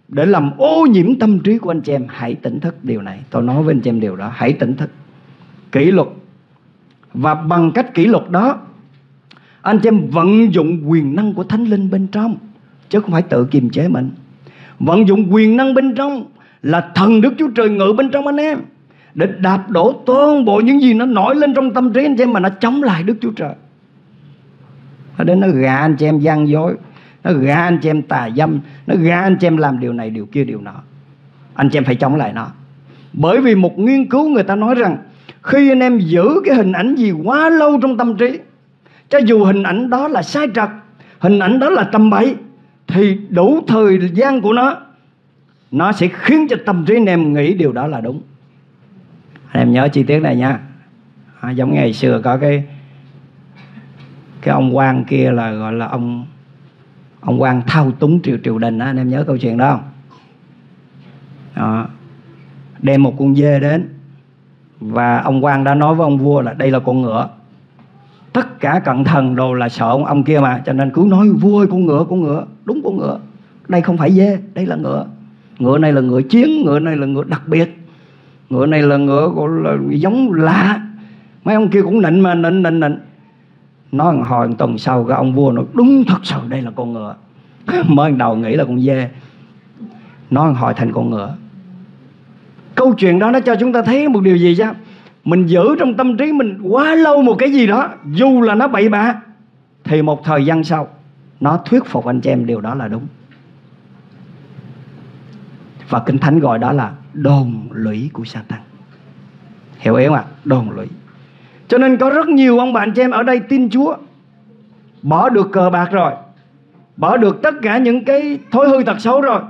để làm ô nhiễm tâm trí của anh chị em. Hãy tỉnh thức điều này. Tôi nói với anh chị em điều đó. Hãy tỉnh thức. Kỷ luật. Và bằng cách kỷ luật đó, anh chị em vận dụng quyền năng của Thánh Linh bên trong, chứ không phải tự kiềm chế mình. Vận dụng quyền năng bên trong là thần Đức Chúa Trời ngự bên trong anh em, để đạp đổ toàn bộ những gì nó nổi lên trong tâm trí anh chị em mà nó chống lại Đức Chúa Trời. Nó đến nó gạ anh chị em gian dối, nó gạ anh chị em tà dâm, nó gạ anh chị em làm điều này điều kia điều nọ. Anh chị em phải chống lại nó. Bởi vì một nghiên cứu người ta nói rằng khi anh em giữ cái hình ảnh gì quá lâu trong tâm trí, cho dù hình ảnh đó là sai trật, hình ảnh đó là tầm bậy, thì đủ thời gian của nó sẽ khiến cho tâm trí anh em nghĩ điều đó là đúng. Anh em nhớ chi tiết này nha. Giống ngày xưa có cái ông quan kia là gọi là ông quan thao túng triều đình đó. Anh em nhớ câu chuyện đó không? Đó. Đem một con dê đến, và ông quan đã nói với ông vua là đây là con ngựa. Tất cả cận thần đồ là sợ ông kia mà, cho nên cứ nói vua ơi, con ngựa, đúng con ngựa. Đây không phải dê, đây là ngựa. Ngựa này là ngựa chiến, ngựa này là ngựa đặc biệt, ngựa này là ngựa giống lạ. Mấy ông kia cũng nịnh. Nói hồi một tuần sau cái ông vua nói đúng thật sự đây là con ngựa. Mới đầu nghĩ là con dê, nói hồi thành con ngựa. Câu chuyện đó nó cho chúng ta thấy một điều gì chứ? Mình giữ trong tâm trí mình quá lâu một cái gì đó, dù là nó bậy bạ, thì một thời gian sau nó thuyết phục anh chị em điều đó là đúng. Và Kinh Thánh gọi đó là đồn lũy của Satan. Hiểu ý không ạ? Đồn lũy. Cho nên có rất nhiều ông bạn chị em ở đây tin Chúa, bỏ được cờ bạc rồi, bỏ được tất cả những cái thói hư tật xấu rồi,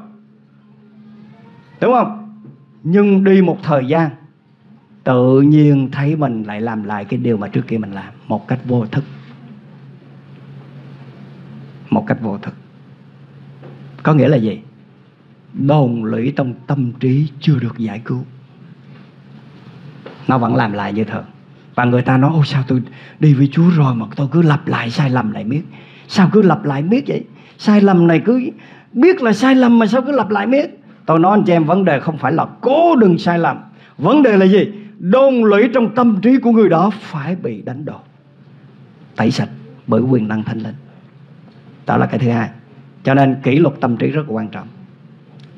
đúng không? Nhưng đi một thời gian, tự nhiên thấy mình lại làm lại cái điều mà trước kia mình làm một cách vô thức. Một cách vô thức. Có nghĩa là gì? Đồn lũy trong tâm trí chưa được giải cứu. Nó vẫn làm lại như thường. Và người ta nói ô sao tôi đi với Chúa rồi mà tôi cứ lặp lại sai lầm này miết. Sao cứ lặp lại miết vậy? Sai lầm này cứ biết là sai lầm mà sao cứ lặp lại miết? Tôi nói anh chị em, vấn đề không phải là cố đừng sai lầm. Vấn đề là gì? Đồn lũy trong tâm trí của người đó phải bị đánh đổ, tẩy sạch bởi quyền năng Thánh Linh. Đó là cái thứ hai. Cho nên kỷ luật tâm trí rất quan trọng.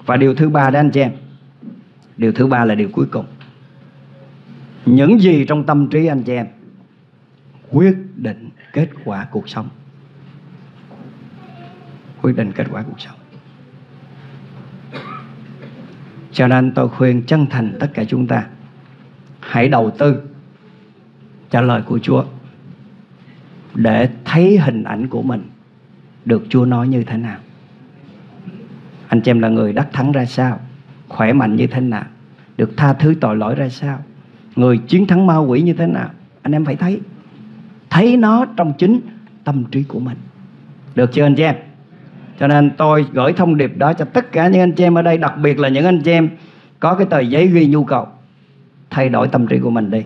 Và điều thứ ba đó anh chị em, Điều thứ ba là điều cuối cùng. Những gì trong tâm trí anh chị em quyết định kết quả cuộc sống. Quyết định kết quả cuộc sống. Cho nên tôi khuyên chân thành tất cả chúng ta, hãy đầu tư trả lời của Chúa để thấy hình ảnh của mình được Chúa nói như thế nào. Anh chị em là người đắc thắng ra sao, khỏe mạnh như thế nào, được tha thứ tội lỗi ra sao, người chiến thắng ma quỷ như thế nào. Anh em phải thấy nó trong chính tâm trí của mình. Được chưa anh chị em? Cho nên tôi gửi thông điệp đó cho tất cả những anh chị em ở đây, đặc biệt là những anh chị em có cái tờ giấy ghi nhu cầu. Thay đổi tâm trí của mình đi.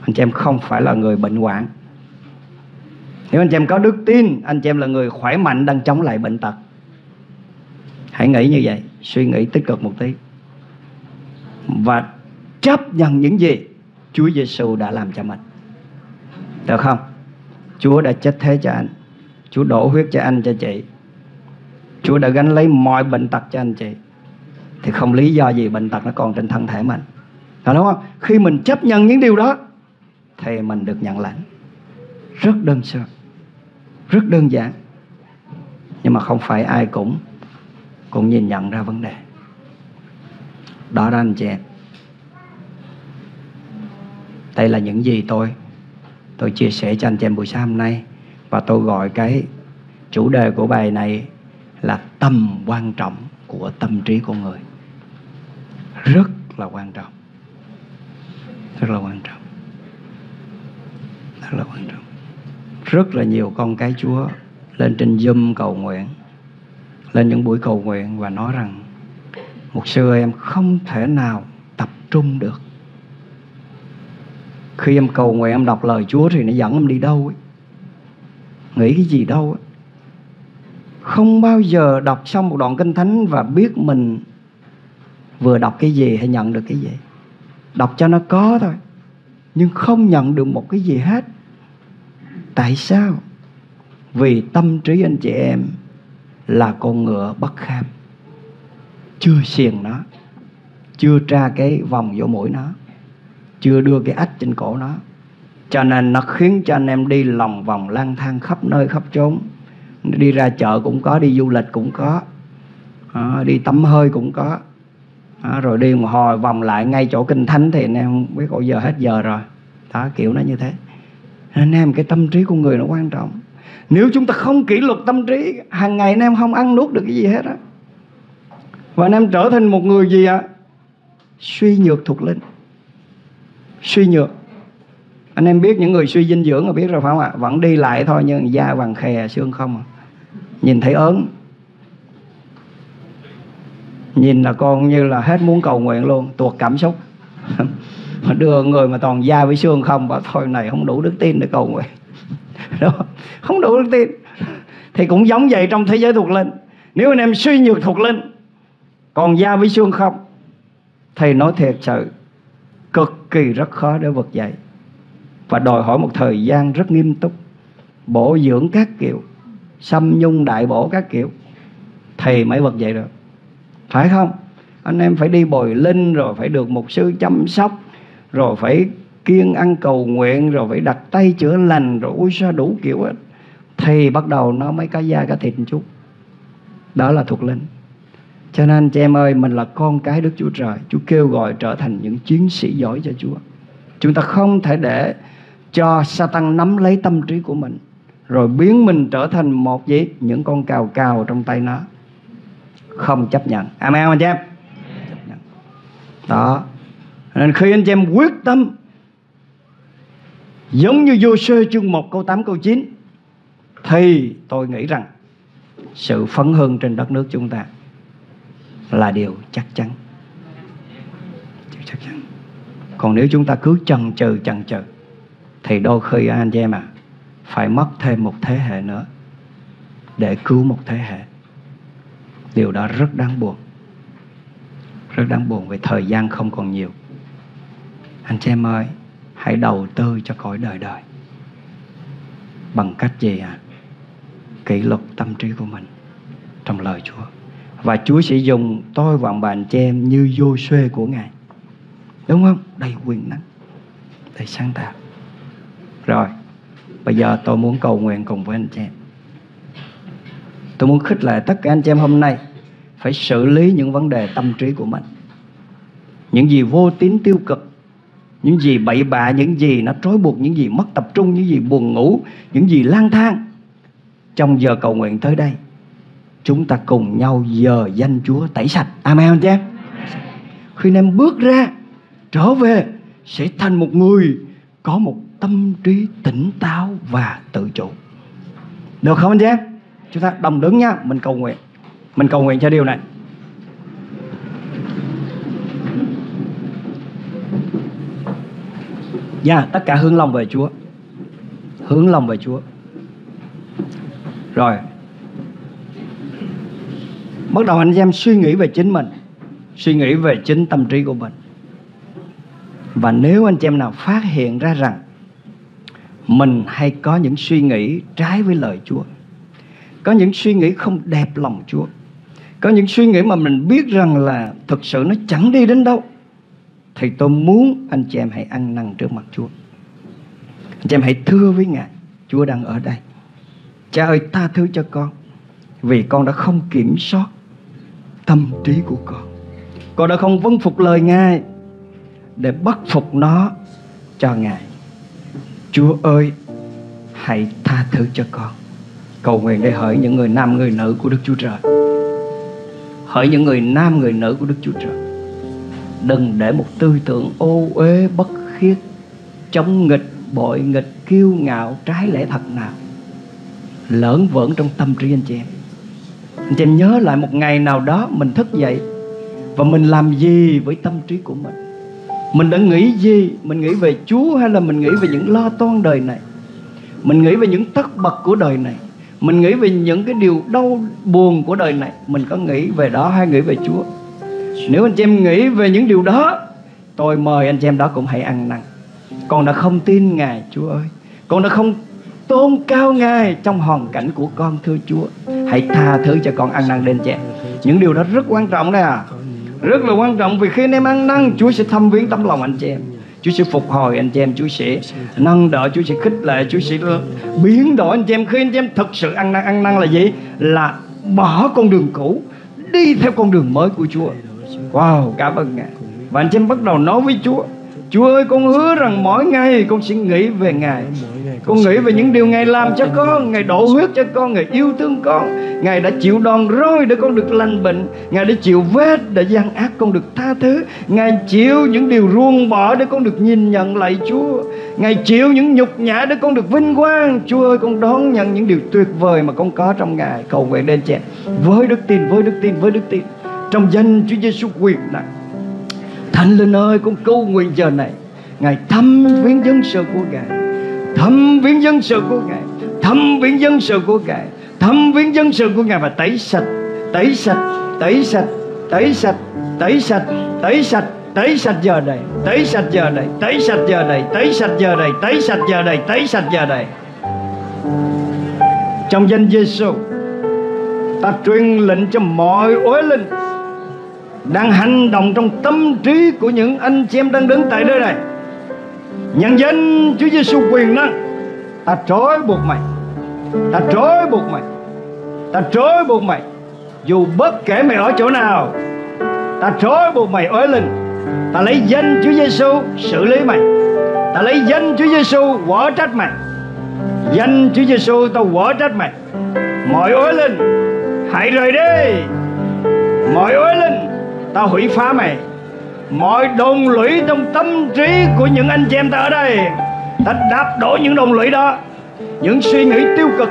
Anh chị em không phải là người bệnh hoạn. Nếu anh chị em có đức tin, anh chị em là người khỏe mạnh đang chống lại bệnh tật. Hãy nghĩ như vậy, suy nghĩ tích cực một tí và chấp nhận những gì Chúa Giê-xu đã làm cho mình. Được không? Chúa đã chết thế cho anh, Chúa đổ huyết cho anh, cho chị, Chúa đã gánh lấy mọi bệnh tật cho anh chị, thì không lý do gì bệnh tật nó còn trên thân thể mình. Đúng không? Khi mình chấp nhận những điều đó thì mình được nhận lãnh. Rất đơn sơ, rất đơn giản. Nhưng mà không phải ai cũng nhìn nhận ra vấn đề. Đó đó anh chị em. Đây là những gì tôi chia sẻ cho anh chị em buổi sáng hôm nay. Và tôi gọi cái chủ đề của bài này là tầm quan trọng của tâm trí con người. Rất là quan trọng. Rất là quan trọng. Rất là quan trọng. Rất là nhiều con cái Chúa lên trên Zoom cầu nguyện, lên những buổi cầu nguyện và nói rằng: mục sư ơi, em không thể nào tập trung được. Khi em cầu nguyện, em đọc lời Chúa thì nó dẫn em đi đâu ấy, nghĩ cái gì đâu ấy. Không bao giờ đọc xong một đoạn kinh thánh và biết mình vừa đọc cái gì hay nhận được cái gì. Đọc cho nó có thôi, nhưng không nhận được một cái gì hết. Tại sao? Vì tâm trí anh chị em là con ngựa bất kham. Chưa xiềng nó, chưa tra cái vòng vô mũi nó, chưa đưa cái ách trên cổ nó. Cho nên nó khiến cho anh em đi lòng vòng lang thang khắp nơi khắp chốn. Đi ra chợ cũng có, đi du lịch cũng có, đi tắm hơi cũng có, rồi đi một hồi vòng lại ngay chỗ kinh thánh thì anh em không biết, ôi giờ hết giờ rồi. Đó, kiểu nó như thế. Anh em, cái tâm trí của người nó quan trọng. Nếu chúng ta không kỷ luật tâm trí, hàng ngày anh em không ăn nuốt được cái gì hết á. Và anh em trở thành một người gì ạ? Suy nhược thuộc linh. Suy nhược. Anh em biết những người suy dinh dưỡng là biết rồi phải không ạ? Vẫn đi lại thôi nhưng da vàng khè, xương không à. Nhìn thấy ớn. Nhìn là con như là hết muốn cầu nguyện luôn, tuột cảm xúc. Mà đưa người mà toàn da với xương không, bảo thôi này không đủ đức tin để cầu nguyện. Đúng không? Không đủ đức tin. Thì cũng giống vậy trong thế giới thuộc linh. Nếu anh em suy nhược thuộc linh, còn da với xương không, thì nói thiệt sự cực kỳ rất khó để vực dậy. Và đòi hỏi một thời gian rất nghiêm túc, bổ dưỡng các kiểu, xâm nhung đại bổ các kiểu thì mới vực dậy được. Phải không? Anh em phải đi bồi linh, rồi phải được mục sư chăm sóc, rồi phải kiêng ăn cầu nguyện, rồi phải đặt tay chữa lành, rồi ui sao đủ kiểu hết, thì bắt đầu nó mới có da có thịt một chút. Đó là thuộc linh. Cho nên chị em ơi, mình là con cái Đức Chúa Trời. Chúa kêu gọi trở thành những chiến sĩ giỏi cho Chúa. Chúng ta không thể để cho Satan nắm lấy tâm trí của mình, rồi biến mình trở thành một gì? Những con cào cào trong tay nó. Không chấp nhận. Amen anh chị em? Chấp nhận. Đó. Nên khi anh chị em quyết tâm, giống như Giô-suê chương 1 câu 8 câu 9, thì tôi nghĩ rằng sự phấn hưng trên đất nước chúng ta là điều chắc chắn. Điều chắc chắn. Còn nếu chúng ta cứ chần chừ thì đôi khi anh chị em à, phải mất thêm một thế hệ nữa để cứu một thế hệ. Điều đó rất đáng buồn. Rất đáng buồn vì thời gian không còn nhiều. Anh chị em ơi, hãy đầu tư cho cõi đời đời. Bằng cách gì ạ? Kỷ luật tâm trí của mình trong lời Chúa. Và Chúa sẽ dùng tôi và bạn chị em như Giô-suê của Ngài. Đúng không? Đầy quyền năng, đầy sáng tạo. Rồi, bây giờ tôi muốn cầu nguyện cùng với anh chị em. Tôi muốn khích lệ tất cả anh chị em hôm nay phải xử lý những vấn đề tâm trí của mình. Những gì vô tín tiêu cực, những gì bậy bạ, những gì nó trói buộc, những gì mất tập trung, những gì buồn ngủ, những gì lang thang. Trong giờ cầu nguyện tới đây, chúng ta cùng nhau giờ danh Chúa tẩy sạch. Amen anh chị em. Khi em bước ra, trở về, sẽ thành một người có một tâm trí tỉnh táo và tự chủ. Được không anh chị em? Chúng ta đồng đứng nha, mình cầu nguyện. Mình cầu nguyện cho điều này. Dạ, tất cả hướng lòng về Chúa. Hướng lòng về Chúa. Rồi, bắt đầu anh em suy nghĩ về chính mình, suy nghĩ về chính tâm trí của mình. Và nếu anh chị em nào phát hiện ra rằng mình hay có những suy nghĩ trái với lời Chúa, có những suy nghĩ không đẹp lòng Chúa, có những suy nghĩ mà mình biết rằng là thực sự nó chẳng đi đến đâu, thì tôi muốn anh chị em hãy ăn năn trước mặt Chúa. Anh chị em hãy thưa với Ngài: Chúa đang ở đây. Cha ơi, tha thứ cho con, vì con đã không kiểm soát tâm trí của con đã không vâng phục lời Ngài để bắt phục nó cho Ngài. Chúa ơi, hãy tha thứ cho con. Cầu nguyện để hỡi những người nam người nữ của Đức Chúa Trời. Hỡi những người nam người nữ của Đức Chúa Trời, đừng để một tư tưởng ô uế, bất khiết, chống nghịch, bội nghịch, kiêu ngạo, trái lẽ thật nào lởn vởn trong tâm trí anh chị em. Anh chị em nhớ lại một ngày nào đó mình thức dậy và mình làm gì với tâm trí của mình. Mình đã nghĩ gì? Mình nghĩ về Chúa hay là mình nghĩ về những lo toan đời này? Mình nghĩ về những tất bật của đời này? Mình nghĩ về những cái điều đau buồn của đời này? Mình có nghĩ về đó hay nghĩ về Chúa? Nếu anh chị em nghĩ về những điều đó, tôi mời anh chị em đó cũng hãy ăn năn. Con đã không tin Ngài, Chúa ơi. Con đã không tôn cao Ngài trong hoàn cảnh của con, thưa Chúa. Hãy tha thứ cho con, ăn năn đến chị. Những điều đó rất quan trọng đấy à. Rất là quan trọng, vì khi anh em ăn năn, Chúa sẽ thăm viếng tấm lòng anh chị em. Chúa sẽ phục hồi anh chị em, Chúa sẽ nâng đỡ, Chúa sẽ khích lệ, Chúa sẽ biến đổi anh chị em. Khi anh chị em thực sự ăn năn, ăn năn là gì? Là bỏ con đường cũ, đi theo con đường mới của Chúa. Wow, cảm ơn Ngài. Và anh chị em bắt đầu nói với Chúa: Chúa ơi, con hứa rằng mỗi ngày con sẽ nghĩ về Ngài. Con nghĩ về những điều Ngài làm cho con, Ngài đổ huyết cho con, Ngài yêu thương con, Ngài đã chịu đòn roi để con được lành bệnh, Ngài đã chịu vết để gian ác con được tha thứ, Ngài chịu những điều ruồng bỏ để con được nhìn nhận lại Chúa, Ngài chịu những nhục nhã để con được vinh quang. Chúa ơi, con đón nhận những điều tuyệt vời mà con có trong Ngài. Cầu nguyện đến Cha với đức tin, với đức tin, với đức tin, trong danh Chúa Giêsu quyền năng. Thánh Linh ơi, con cầu nguyện giờ này Ngài thăm viếng dân sự của Ngài, thăm viếng dân sự của Ngài, thăm viếng dân sự của Ngài, thăm viếng dân sự của Ngài, và tẩy sạch, tẩy sạch, tẩy sạch, tẩy sạch, tẩy sạch, tẩy sạch, tẩy sạch giờ này, tẩy sạch giờ này, tẩy sạch giờ này, tẩy sạch giờ này, tẩy sạch giờ này, tẩy sạch giờ này. Trong danh Giêsu, ta truyền lệnh cho mọi uế linh đang hành động trong tâm trí của những anh chị em đang đứng tại nơi này, nhân danh Chúa Giêsu quyền năng, ta trói buộc mày, ta trói buộc mày, ta trói buộc mày, dù bất kể mày ở chỗ nào, ta trói buộc mày ối linh. Ta lấy danh Chúa Giêsu xử lý mày, ta lấy danh Chúa Giêsu quở trách mày, danh Chúa Giêsu ta quở trách mày. Mọi ối linh hãy rời đi, mọi ối linh ta hủy phá mày, mọi đồn lũy trong tâm trí của những anh chị em ta ở đây, ta đạp đổ những đồn lũy đó, những suy nghĩ tiêu cực,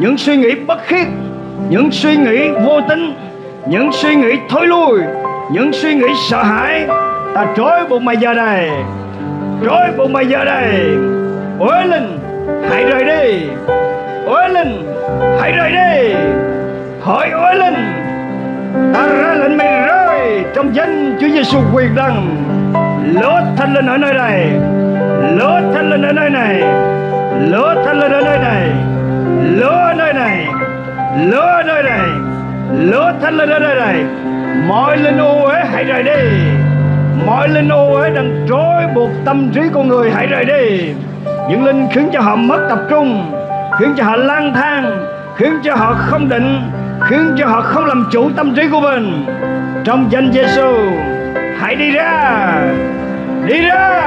những suy nghĩ bất khiết, những suy nghĩ vô tính, những suy nghĩ thối lui, những suy nghĩ sợ hãi. Ta trói buộc mày giờ đây, trói buộc mày giờ đây. Ôi linh hãy rời đi, ôi linh hãy rời đi, hỏi ôi linh ta ra lệnh mày rơi. Trong danh Chúa Giêsu quyền năng, lửa Thánh Linh ở nơi này, lửa Thánh Linh ở nơi này, lửa Thánh Linh ở nơi này, lửa ở nơi này, lửa ở nơi này, Lửa thánh linh ở đây này. Mọi linh ô uế hãy rời đi. Mọi linh ô uế đang trói buộc tâm trí con người hãy rời đi. Những linh khiến cho họ mất tập trung, khiến cho họ lang thang, khiến cho họ không định, khiến cho họ không làm chủ tâm trí của mình. Trong danh Giê-xu, hãy đi ra. Đi ra.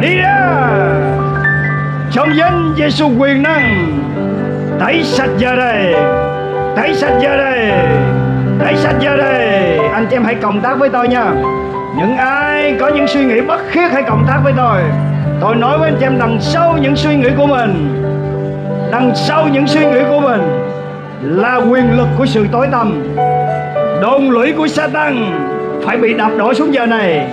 Đi ra. Trong danh Giê-xu quyền năng, tẩy sạch giờ đây. Tẩy sạch giờ đây. Tẩy sạch giờ đây. Anh chị em hãy cộng tác với tôi nha. Những ai có những suy nghĩ bất khiết hãy cộng tác với tôi. Tôi nói với anh chị em, đằng sau những suy nghĩ của mình, đằng sau những suy nghĩ của mình là quyền lực của sự tối tăm. Đồn lũy của Satan phải bị đạp đổ xuống giờ này.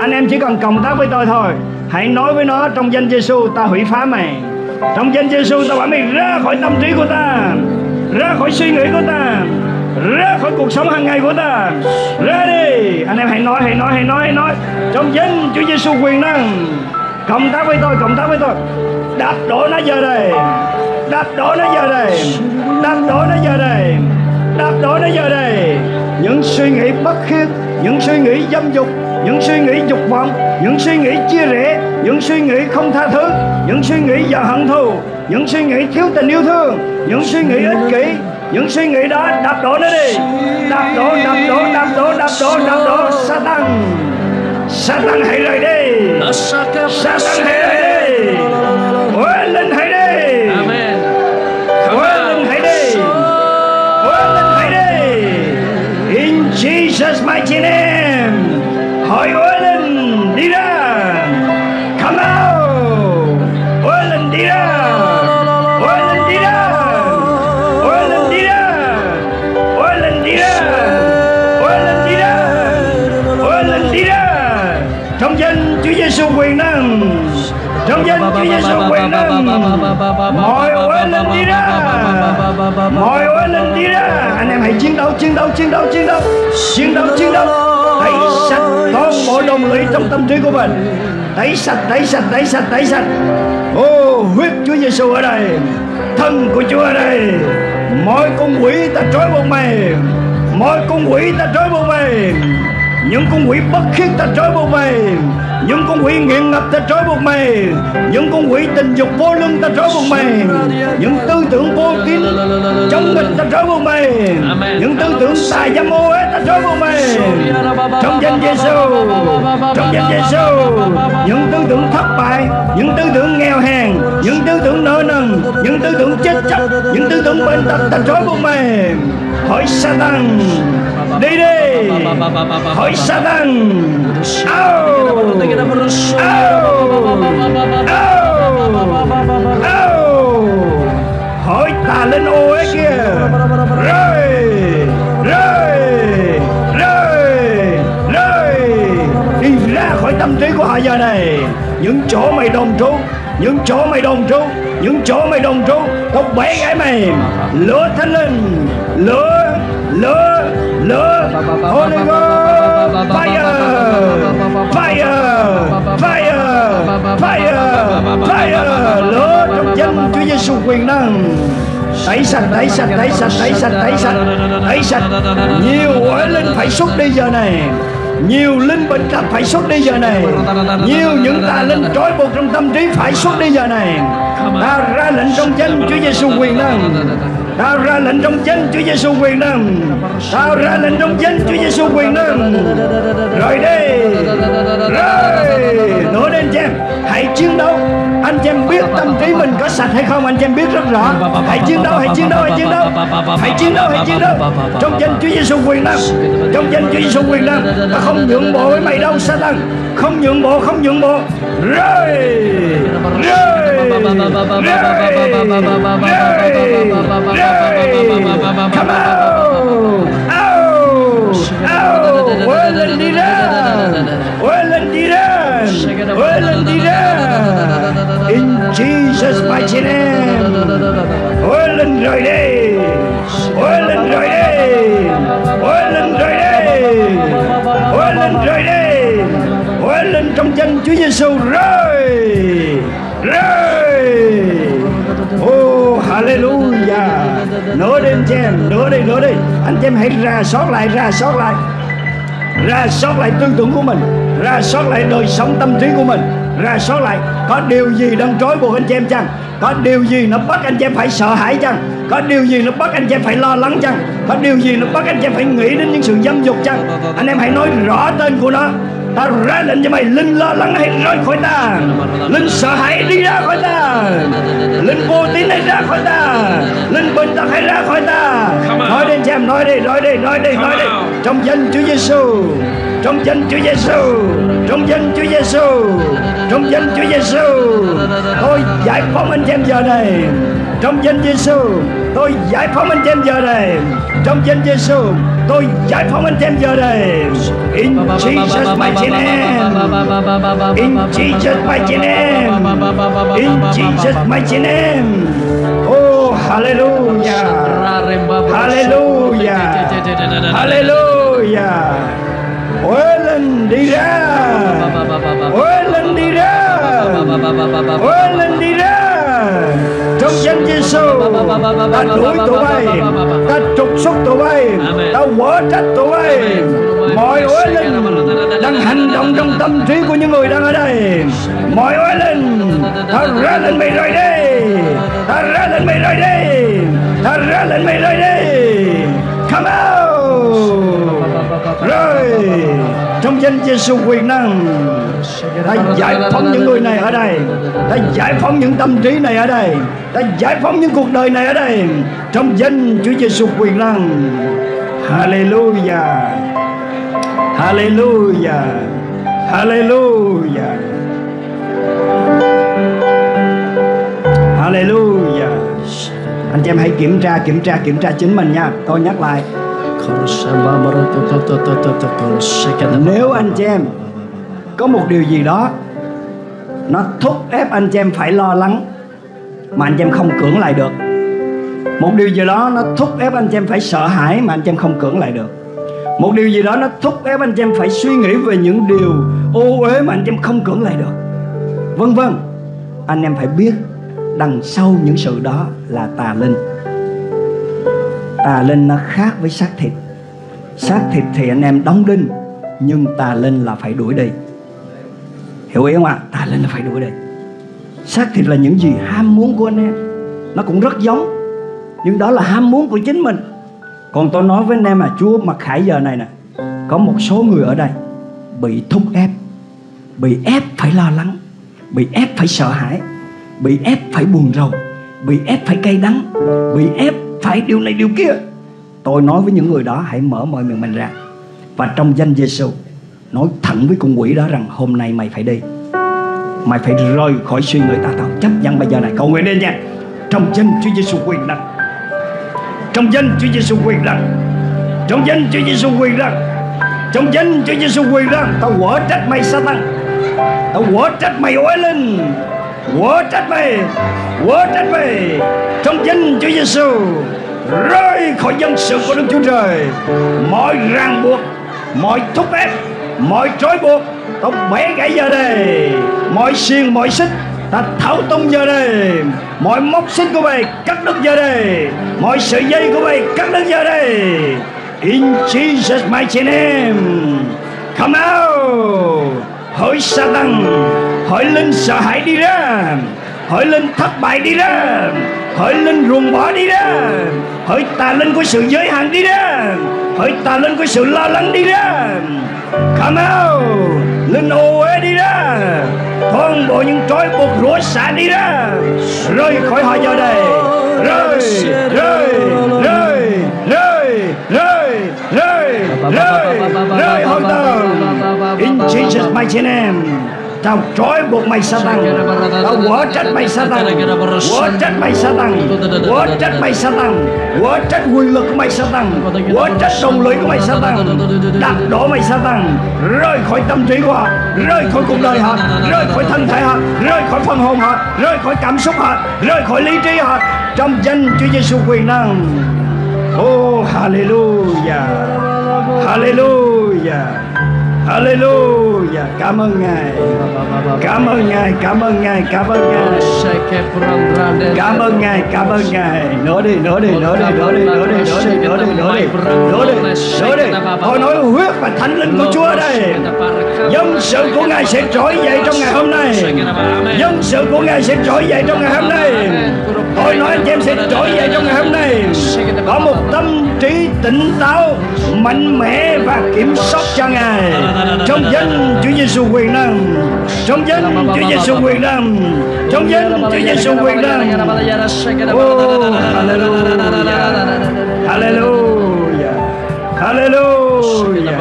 Anh em chỉ cần cộng tác với tôi thôi. Hãy nói với nó, trong danh Giê-xu ta hủy phá mày. Trong danh Giê-xu ta bảo mày ra khỏi tâm trí của ta, ra khỏi suy nghĩ của ta, ra khỏi cuộc sống hàng ngày của ta. Ra đi. Anh em hãy nói, hãy nói, hãy nói, hãy nói. Trong danh Chúa Giê-xu quyền năng, cộng tác với tôi, cộng tác với tôi. Đạp đổ nó giờ đây. Đạp đổ nó giờ đây. Đạp đổ nó giờ đây. Đạp đổ nó giờ đây. Những suy nghĩ bất khiết, những suy nghĩ dâm dục, những suy nghĩ dục vọng, những suy nghĩ chia rẽ, những suy nghĩ không tha thứ, những suy nghĩ giận hận thù, những suy nghĩ thiếu tình yêu thương, những suy nghĩ ích kỷ, những suy nghĩ đó, đạp đổ nó đi. Đạp đổ, đạp đổ, đạp đổ, đạp đổ, đạp đổ. Satan, Satan hãy rời đi. Satan hãy rời đi. Huế linh hãy đi. Huế linh hãy đi. Huế linh hãy đi. In Jesus mighty name. Hỏi huế linh đi ra. Come out. Huế linh đi ra. Huế linh đi ra. Huế linh đi ra. Huế linh đi ra. Huế linh đi ra. Huế linh đi ra. Trong danh Chúa Giêsu quyền năng, trong danh Chúa Giêsu quyền năng, mọi uế linh đi ra, mọi uế linh đi ra. Anh em hãy chiến đấu, chiến đấu, chiến đấu, chiến đấu, chiến đấu, chiến đấu. Tẩy sạch toàn bộ đồng lũy trong tâm trí của mình. Tẩy sạch, tẩy sạch, tẩy sạch, tẩy sạch. Ô, huyết Chúa Giêsu ở đây, thân của Chúa ở đây. Mọi con quỷ ta trói buộc mày, mọi con quỷ ta trói buộc mày. Những con quỷ bất khiết ta trói buộc mày, những con quỷ nghiện ngập ta trói buộc mày, những con quỷ tình dục vô lương ta trói buộc mày, những tư tưởng vô tín chống nghịch ta trói buộc mày, những tư tưởng tà dâm ô uế ta trói buộc mày. Trong danh Giê-xu, trong danh Giê-xu, những tư tưởng thất bại, những tư tưởng nghèo hèn, những tư tưởng nợ nần, những tư tưởng chết chóc, những tư tưởng bệnh tật ta trói buộc mày. Hỡi Satan, đi đi. Hỡi Satan, out. Hỏi tà linh ô uế kia, rơi, rơi, rơi, rơi. Đi ra khỏi tâm trí của họ giờ này. Những chỗ mày đồn trú, những chỗ mày đồn trú, những chỗ mày đồn trú, tao bẻ gãy mày. Lửa thánh linh, lửa, lửa, lửa. Holy Ghost, fire, fire, fire, fire, fire. Lửa trong danh Chúa Giêsu quyền năng. Tẩy sạch, tẩy sạch, tẩy sạch, tẩy sạch, tẩy sạch, tẩy sạch. Nhiều uế linh phải xuất đi giờ này. Nhiều linh bệnh tật phải xuất đi giờ này. Nhiều những tà linh trói buộc trong tâm trí phải xuất đi giờ này. Ta ra lệnh trong danh Chúa Giêsu quyền năng. Ta ra lệnh trong danh Chúa Giêsu quyền năng. Ta ra lệnh trong danh Chúa Giêsu quyền năng. Rồi đi. Rồi. Nữa đến anh em, hãy chiến đấu. Anh em biết tâm trí mình có sạch hay không? Anh em biết rất rõ. Hãy chiến đấu, hãy chiến đấu, hãy chiến đấu. Hãy chiến đấu, hãy chiến đấu. Trong danh Chúa Giêsu quyền năng. Trong danh Chúa Giêsu quyền năng. Ta không nhượng bộ với mày đâu Satan. Không nhượng bộ, không nhượng bộ. Rồi. Rồi. Rồi. Come out. Out. Out. Huế linh đi ra. Huế linh đi ra. Huế linh đi ra. In Jesus mighty name. Huế linh rời đi. Huế linh rời đi. Huế linh rời đi. Huế linh rời đi. Huế linh trong danh Chúa Giêsu rơi. Rơi. Oh hallelujah. Nữa đi anh chị em, nữa đi. Anh chị em hãy rà soát lại. Rà soát lại tư tưởng của mình, rà soát lại đời sống tâm trí của mình, rà soát lại có điều gì đang trói buộc anh chị em chăng? Có điều gì nó bắt anh chị em phải sợ hãi chăng? Có điều gì nó bắt anh chị em phải lo lắng chăng? Có điều gì nó bắt anh chị em phải nghĩ đến những sự dâm dục chăng? Anh em hãy nói rõ tên của nó. Ta ra lệnh cho mày, linh lo lắng hãy rời khỏi ta, linh sợ hãi đi ra khỏi ta, linh vô tín hãy ra khỏi ta, linh bệnh tật hãy ra khỏi ta. Nói đi xem, nói đi. Trong danh Chúa Giêsu, trong danh Chúa Giêsu, trong danh Chúa Giêsu, trong danh Chúa Giêsu, tôi giải phóng anh em giờ này. Trong danh Giêsu, tôi giải phóng anh em giờ này. Trong danh Giêsu, tôi giải phóng anh em giờ này. In Jesus mighty name. In Jesus mighty name. In Jesus mighty name. Oh hallelujah. Hallelujah. Hallelujah. Ô lên đi ra. Trong danh Giêsu, ta đuổi tụi bay, ta trục xuất tụi bay, ta quở trách tụi bay. Mọi uế linh đang hành động trong tâm trí của những người đang ở đây, mọi uế linh, ta ra lệnh mày rời đi, ta ra lệnh mày rời đi. Come out, rời. Trong danh Giêsu quyền năng, ta giải phóng những người này ở đây, ta giải phóng những tâm trí này ở đây, ta giải phóng những cuộc đời này ở đây. Trong danh Chúa Giêsu quyền năng. Hallelujah. Hallelujah. Hallelujah. Hallelujah. Anh chị em hãy kiểm tra chính mình nha. Tôi nhắc lại, nếu anh chị em có một điều gì đó nó thúc ép anh chị em phải lo lắng mà anh chị em không cưỡng lại được, một điều gì đó nó thúc ép anh chị em phải sợ hãi mà anh chị em không cưỡng lại được, một điều gì đó nó thúc ép anh chị em phải suy nghĩ về những điều ô uế mà anh chị em không cưỡng lại được, vân vân. Anh em phải biết đằng sau những sự đó là tà linh. Tà linh nó khác với xác thịt. Xác thịt thì anh em đóng đinh, nhưng tà linh là phải đuổi đi. Hiểu ý không ạ? Tà linh là phải đuổi đi. Xác thịt là những gì ham muốn của anh em, nó cũng rất giống, nhưng đó là ham muốn của chính mình. Còn tôi nói với anh em là Chúa mặc khải giờ này nè, có một số người ở đây bị thúc ép, bị ép phải lo lắng, bị ép phải sợ hãi, bị ép phải buồn rầu, bị ép phải cay đắng, bị ép phải điều này điều kia. Tôi nói với những người đó, hãy mở mọi miệng mình ra và trong danh Giêsu nói thẳng với con quỷ đó rằng hôm nay mày phải đi, mày phải rời khỏi suy nghĩ. Tao chấp nhận bây giờ này. Cầu nguyện lên nha. Trong danh Chúa Giêsu quyền năng, trong danh Chúa Giêsu quyền năng, trong danh Chúa Giêsu quyền năng, trong danh Chúa Giêsu quyền năng. Tao quở trách mày Satan, tao quở trách mày uế linh, quở trách mày. Trong danh Chúa Giêsu, rơi khỏi dân sự của Đức Chúa Trời. Mọi ràng buộc, mọi thúc ép, mọi trói buộc, tao bẻ gãy giờ đây. Mọi xiềng, mọi xích, ta tháo tung giờ đây. Mọi móc xích của mày cắt đứt giờ đây. Mọi sợi dây của mày cắt đứt giờ đây. In Jesus mighty name. Come out. Hỡi Satan, hỡi linh sợ hãi đi ra, hỡi linh thất bại đi ra, hỡi linh ruồng bỏ đi ra, hỡi tà linh của sự giới hạn đi ra, hỡi tà linh của sự lo lắng đi ra. Come out. Linh ô uế đi ra, toàn bộ những trói buộc rủa xả đi ra, rơi khỏi họ giờ đây. Rơi hoàn toàn. In Jesus mighty name. Tao trói buộc mày Satan, tao quở trách mày Satan, quở trách quyền lực của mày Satan, quở trách đồng lưỡi của mày Satan, đạp đổ mày Satan, rơi khỏi tâm trí của họ, rơi khỏi cuộc đời họ, rơi khỏi thân thể họ, rơi khỏi phần hồn họ, rơi khỏi cảm xúc họ, rơi khỏi lý trí họ. Trong danh Chúa Giêsu quyền năng. Oh hallelujah, hallelujah. Hallelujah. Cảm ơn Ngài. Cảm ơn Ngài. Cảm ơn Ngài. Cảm ơn Ngài. Cảm ơn Ngài. Cảm ơn Ngài. Nói đi, nói đi, nói đi, nói đi, nói đi, nói đi, nói đi, nói đi, nói đi, nói đi. Tôi nói huyết và Thánh Linh của Chúa ở đây. Dân sự của Ngài sẽ trỗi dậy trong ngày hôm nay. Dân sự của Ngài sẽ trỗi dậy trong ngày hôm nay. Tôi nói anh em sẽ trỗi dậy trong ngày hôm nay. Có một tâm trí tỉnh táo, mạnh mẽ và kiểm soát cho Ngài. Trong danh Chúa Giêsu quyền năng, trong danh Chúa Giêsu quyền năng, trong danh Chúa Giêsu quyền năng. Oh, hallelujah, hallelujah,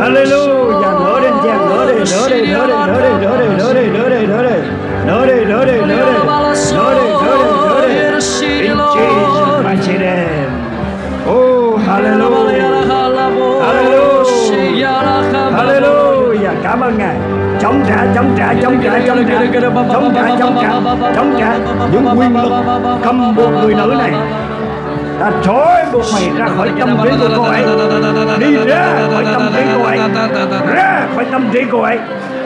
hallelujah, hallelujah, hallelujah. Nữa đi anh chị, nữa đi, nữa đi, nữa đi, nữa đi, nữa đi, nữa đi, nữa đi, nữa đi, nữa đi, nữa đi, nữa đi. In Jesus' mighty name. Oh, hallelujah. Hallelujah. Hallelujah. Cảm ơn Ngài. Chống trả, chống trả, chống trả, chống trả, chống trả, chống trả, chống trả. Những quyền lực cầm buộc người nữ này, ta trói buộc mày ra khỏi tâm trí của cô ấy. Đi ra khỏi tâm trí cô ấy. Ra khỏi tâm trí cô ấy.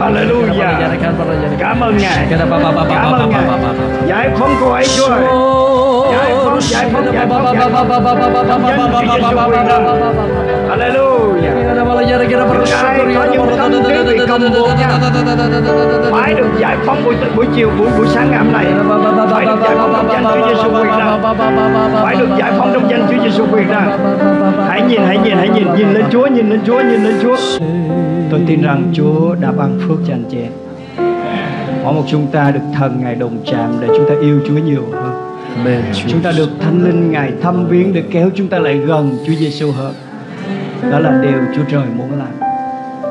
hallelujah. Cảm ơn Ngài. Cảm ơn Ngài. Giải phóng cô ấy Chúa ơi. Giải phóng, giải phóng, giải phóng, giải phóng. Trong danh Chúa Giêsu quyền năng. Hallelujah. Những ai có những tâm trí bị cầm buộc phải được giải phóng buổi chiều, buổi sáng ngày hôm nay. Phải được giải phóng trong danh Chúa Giêsu quyền năng. Phải được giải phóng trong danh Chúa Giêsu quyền năng. Hãy nhìn, hãy nhìn, hãy nhìn, nhìn lên Chúa, nhìn lên Chúa, nhìn lên Chúa. Tôi tin rằng Chúa đã ban phước cho anh chị em. Mỗi một chúng ta được thần Ngài đồng chạm để chúng ta yêu Chúa nhiều hơn. Amen. Chúng ta được Thánh Linh Ngài thăm viếng để kéo chúng ta lại gần Chúa Giêsu hơn. Đó là điều Chúa Trời muốn làm.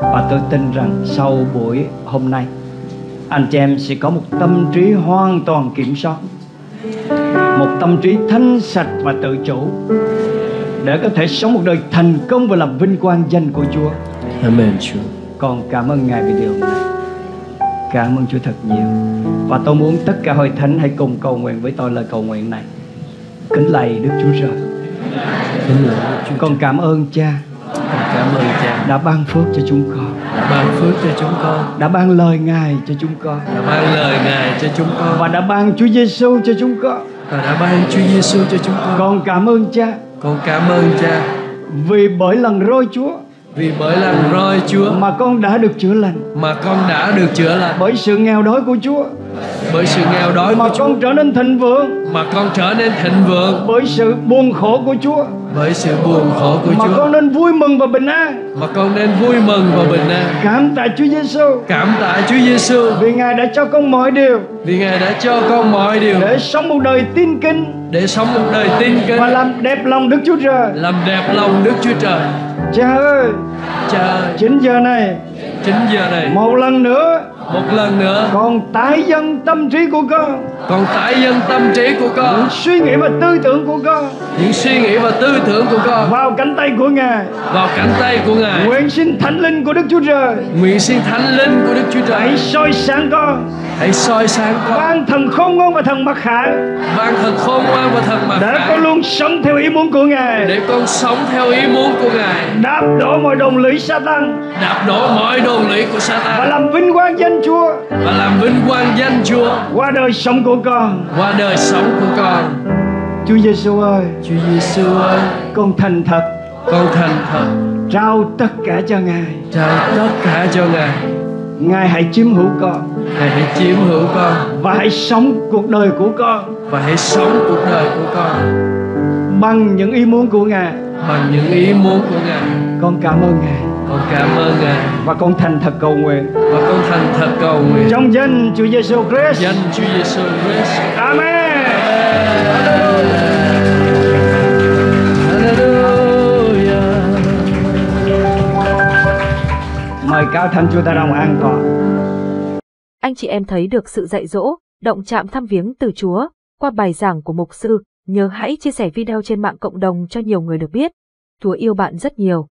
Và tôi tin rằng sau buổi hôm nay, anh chị em sẽ có một tâm trí hoàn toàn kiểm soát, một tâm trí thanh sạch và tự chủ, để có thể sống một đời thành công và làm vinh quang danh của Chúa. Amen. Chúa. Con cảm ơn Ngài vì điều này. Cảm ơn Chúa thật nhiều. Và tôi muốn tất cả hội thánh hãy cùng cầu nguyện với tôi lời cầu nguyện này. Kính lạy Đức Chúa Trời. Kính lạy Chúa. Con cảm ơn Cha. Cảm ơn Cha đã ban phước cho chúng con. Đã ban phước cho chúng con. Đã ban lời Ngài cho chúng con. Đã ban lời Ngài cho chúng con. Và đã ban Chúa Giêsu cho chúng con. Và đã ban Chúa Giêsu cho chúng con. Con cảm ơn Cha. Con cảm ơn Cha. Vì bởi lần roi Chúa. Vì bởi lần roi Chúa mà con đã được chữa lành. Mà con đã được chữa lành. Bởi sự nghèo đói của Chúa. Bởi sự nghèo đói mà của con Chúa trở nên thịnh vượng. Mà con trở nên thịnh vượng. Bởi sự buồn khổ của Chúa. Bởi sự buồn khổ của Chúa mà con nên vui mừng và bình an. Mà con nên vui mừng và bình an. Cảm tạ Chúa Giêsu. Cảm tạ Chúa Giêsu vì Ngài đã cho con mọi điều. Vì Ngài đã cho con mọi điều để sống một đời tin kính. Để sống một đời tin kính và làm đẹp lòng Đức Chúa Trời. Làm đẹp lòng Đức Chúa Trời. Cha ơi, chính giờ này, một lần nữa, con tái dâng tâm trí của con. Con tái dâng tâm trí của con. Những suy nghĩ và tư tưởng của con. Những suy nghĩ và tư tưởng của con vào cánh tay của Ngài. Vào cánh tay của Ngài. Nguyện xin Thánh Linh của Đức Chúa Trời. Nguyện xin Thánh Linh của Đức Chúa Trời. Hãy soi sáng con. Hãy soi sáng con. Ban thần khôn ngoan và thần mặc khải. Ban thần khôn ngoan và thần mặc khải. Để con luôn sống theo ý muốn của Ngài. Để con sống theo ý muốn của Ngài. Đạp đổ mọi đồn lũy Sa-tan. Đạp đổ mọi đồn lũy của Sa-tan. Và làm vinh quang danh Chúa. Và làm vinh quang danh Chúa qua đời sống của con. Qua đời sống của con. Chúa Giêsu ơi, Chúa Giêsu ơi, con thành thật, trao tất cả cho Ngài, Ngài hãy chiếm hữu con, và hãy sống cuộc đời của con, bằng những ý muốn của Ngài, Con cảm ơn Ngài. Và con thành thật cầu nguyện. Trong danh Chúa Giêsu Christ. Amen. Mời cao thánh Chúa ta đồng an toàn. Anh chị em thấy được sự dạy dỗ, động chạm thăm viếng từ Chúa qua bài giảng của mục sư, nhớ hãy chia sẻ video trên mạng cộng đồng cho nhiều người được biết. Chúa yêu bạn rất nhiều.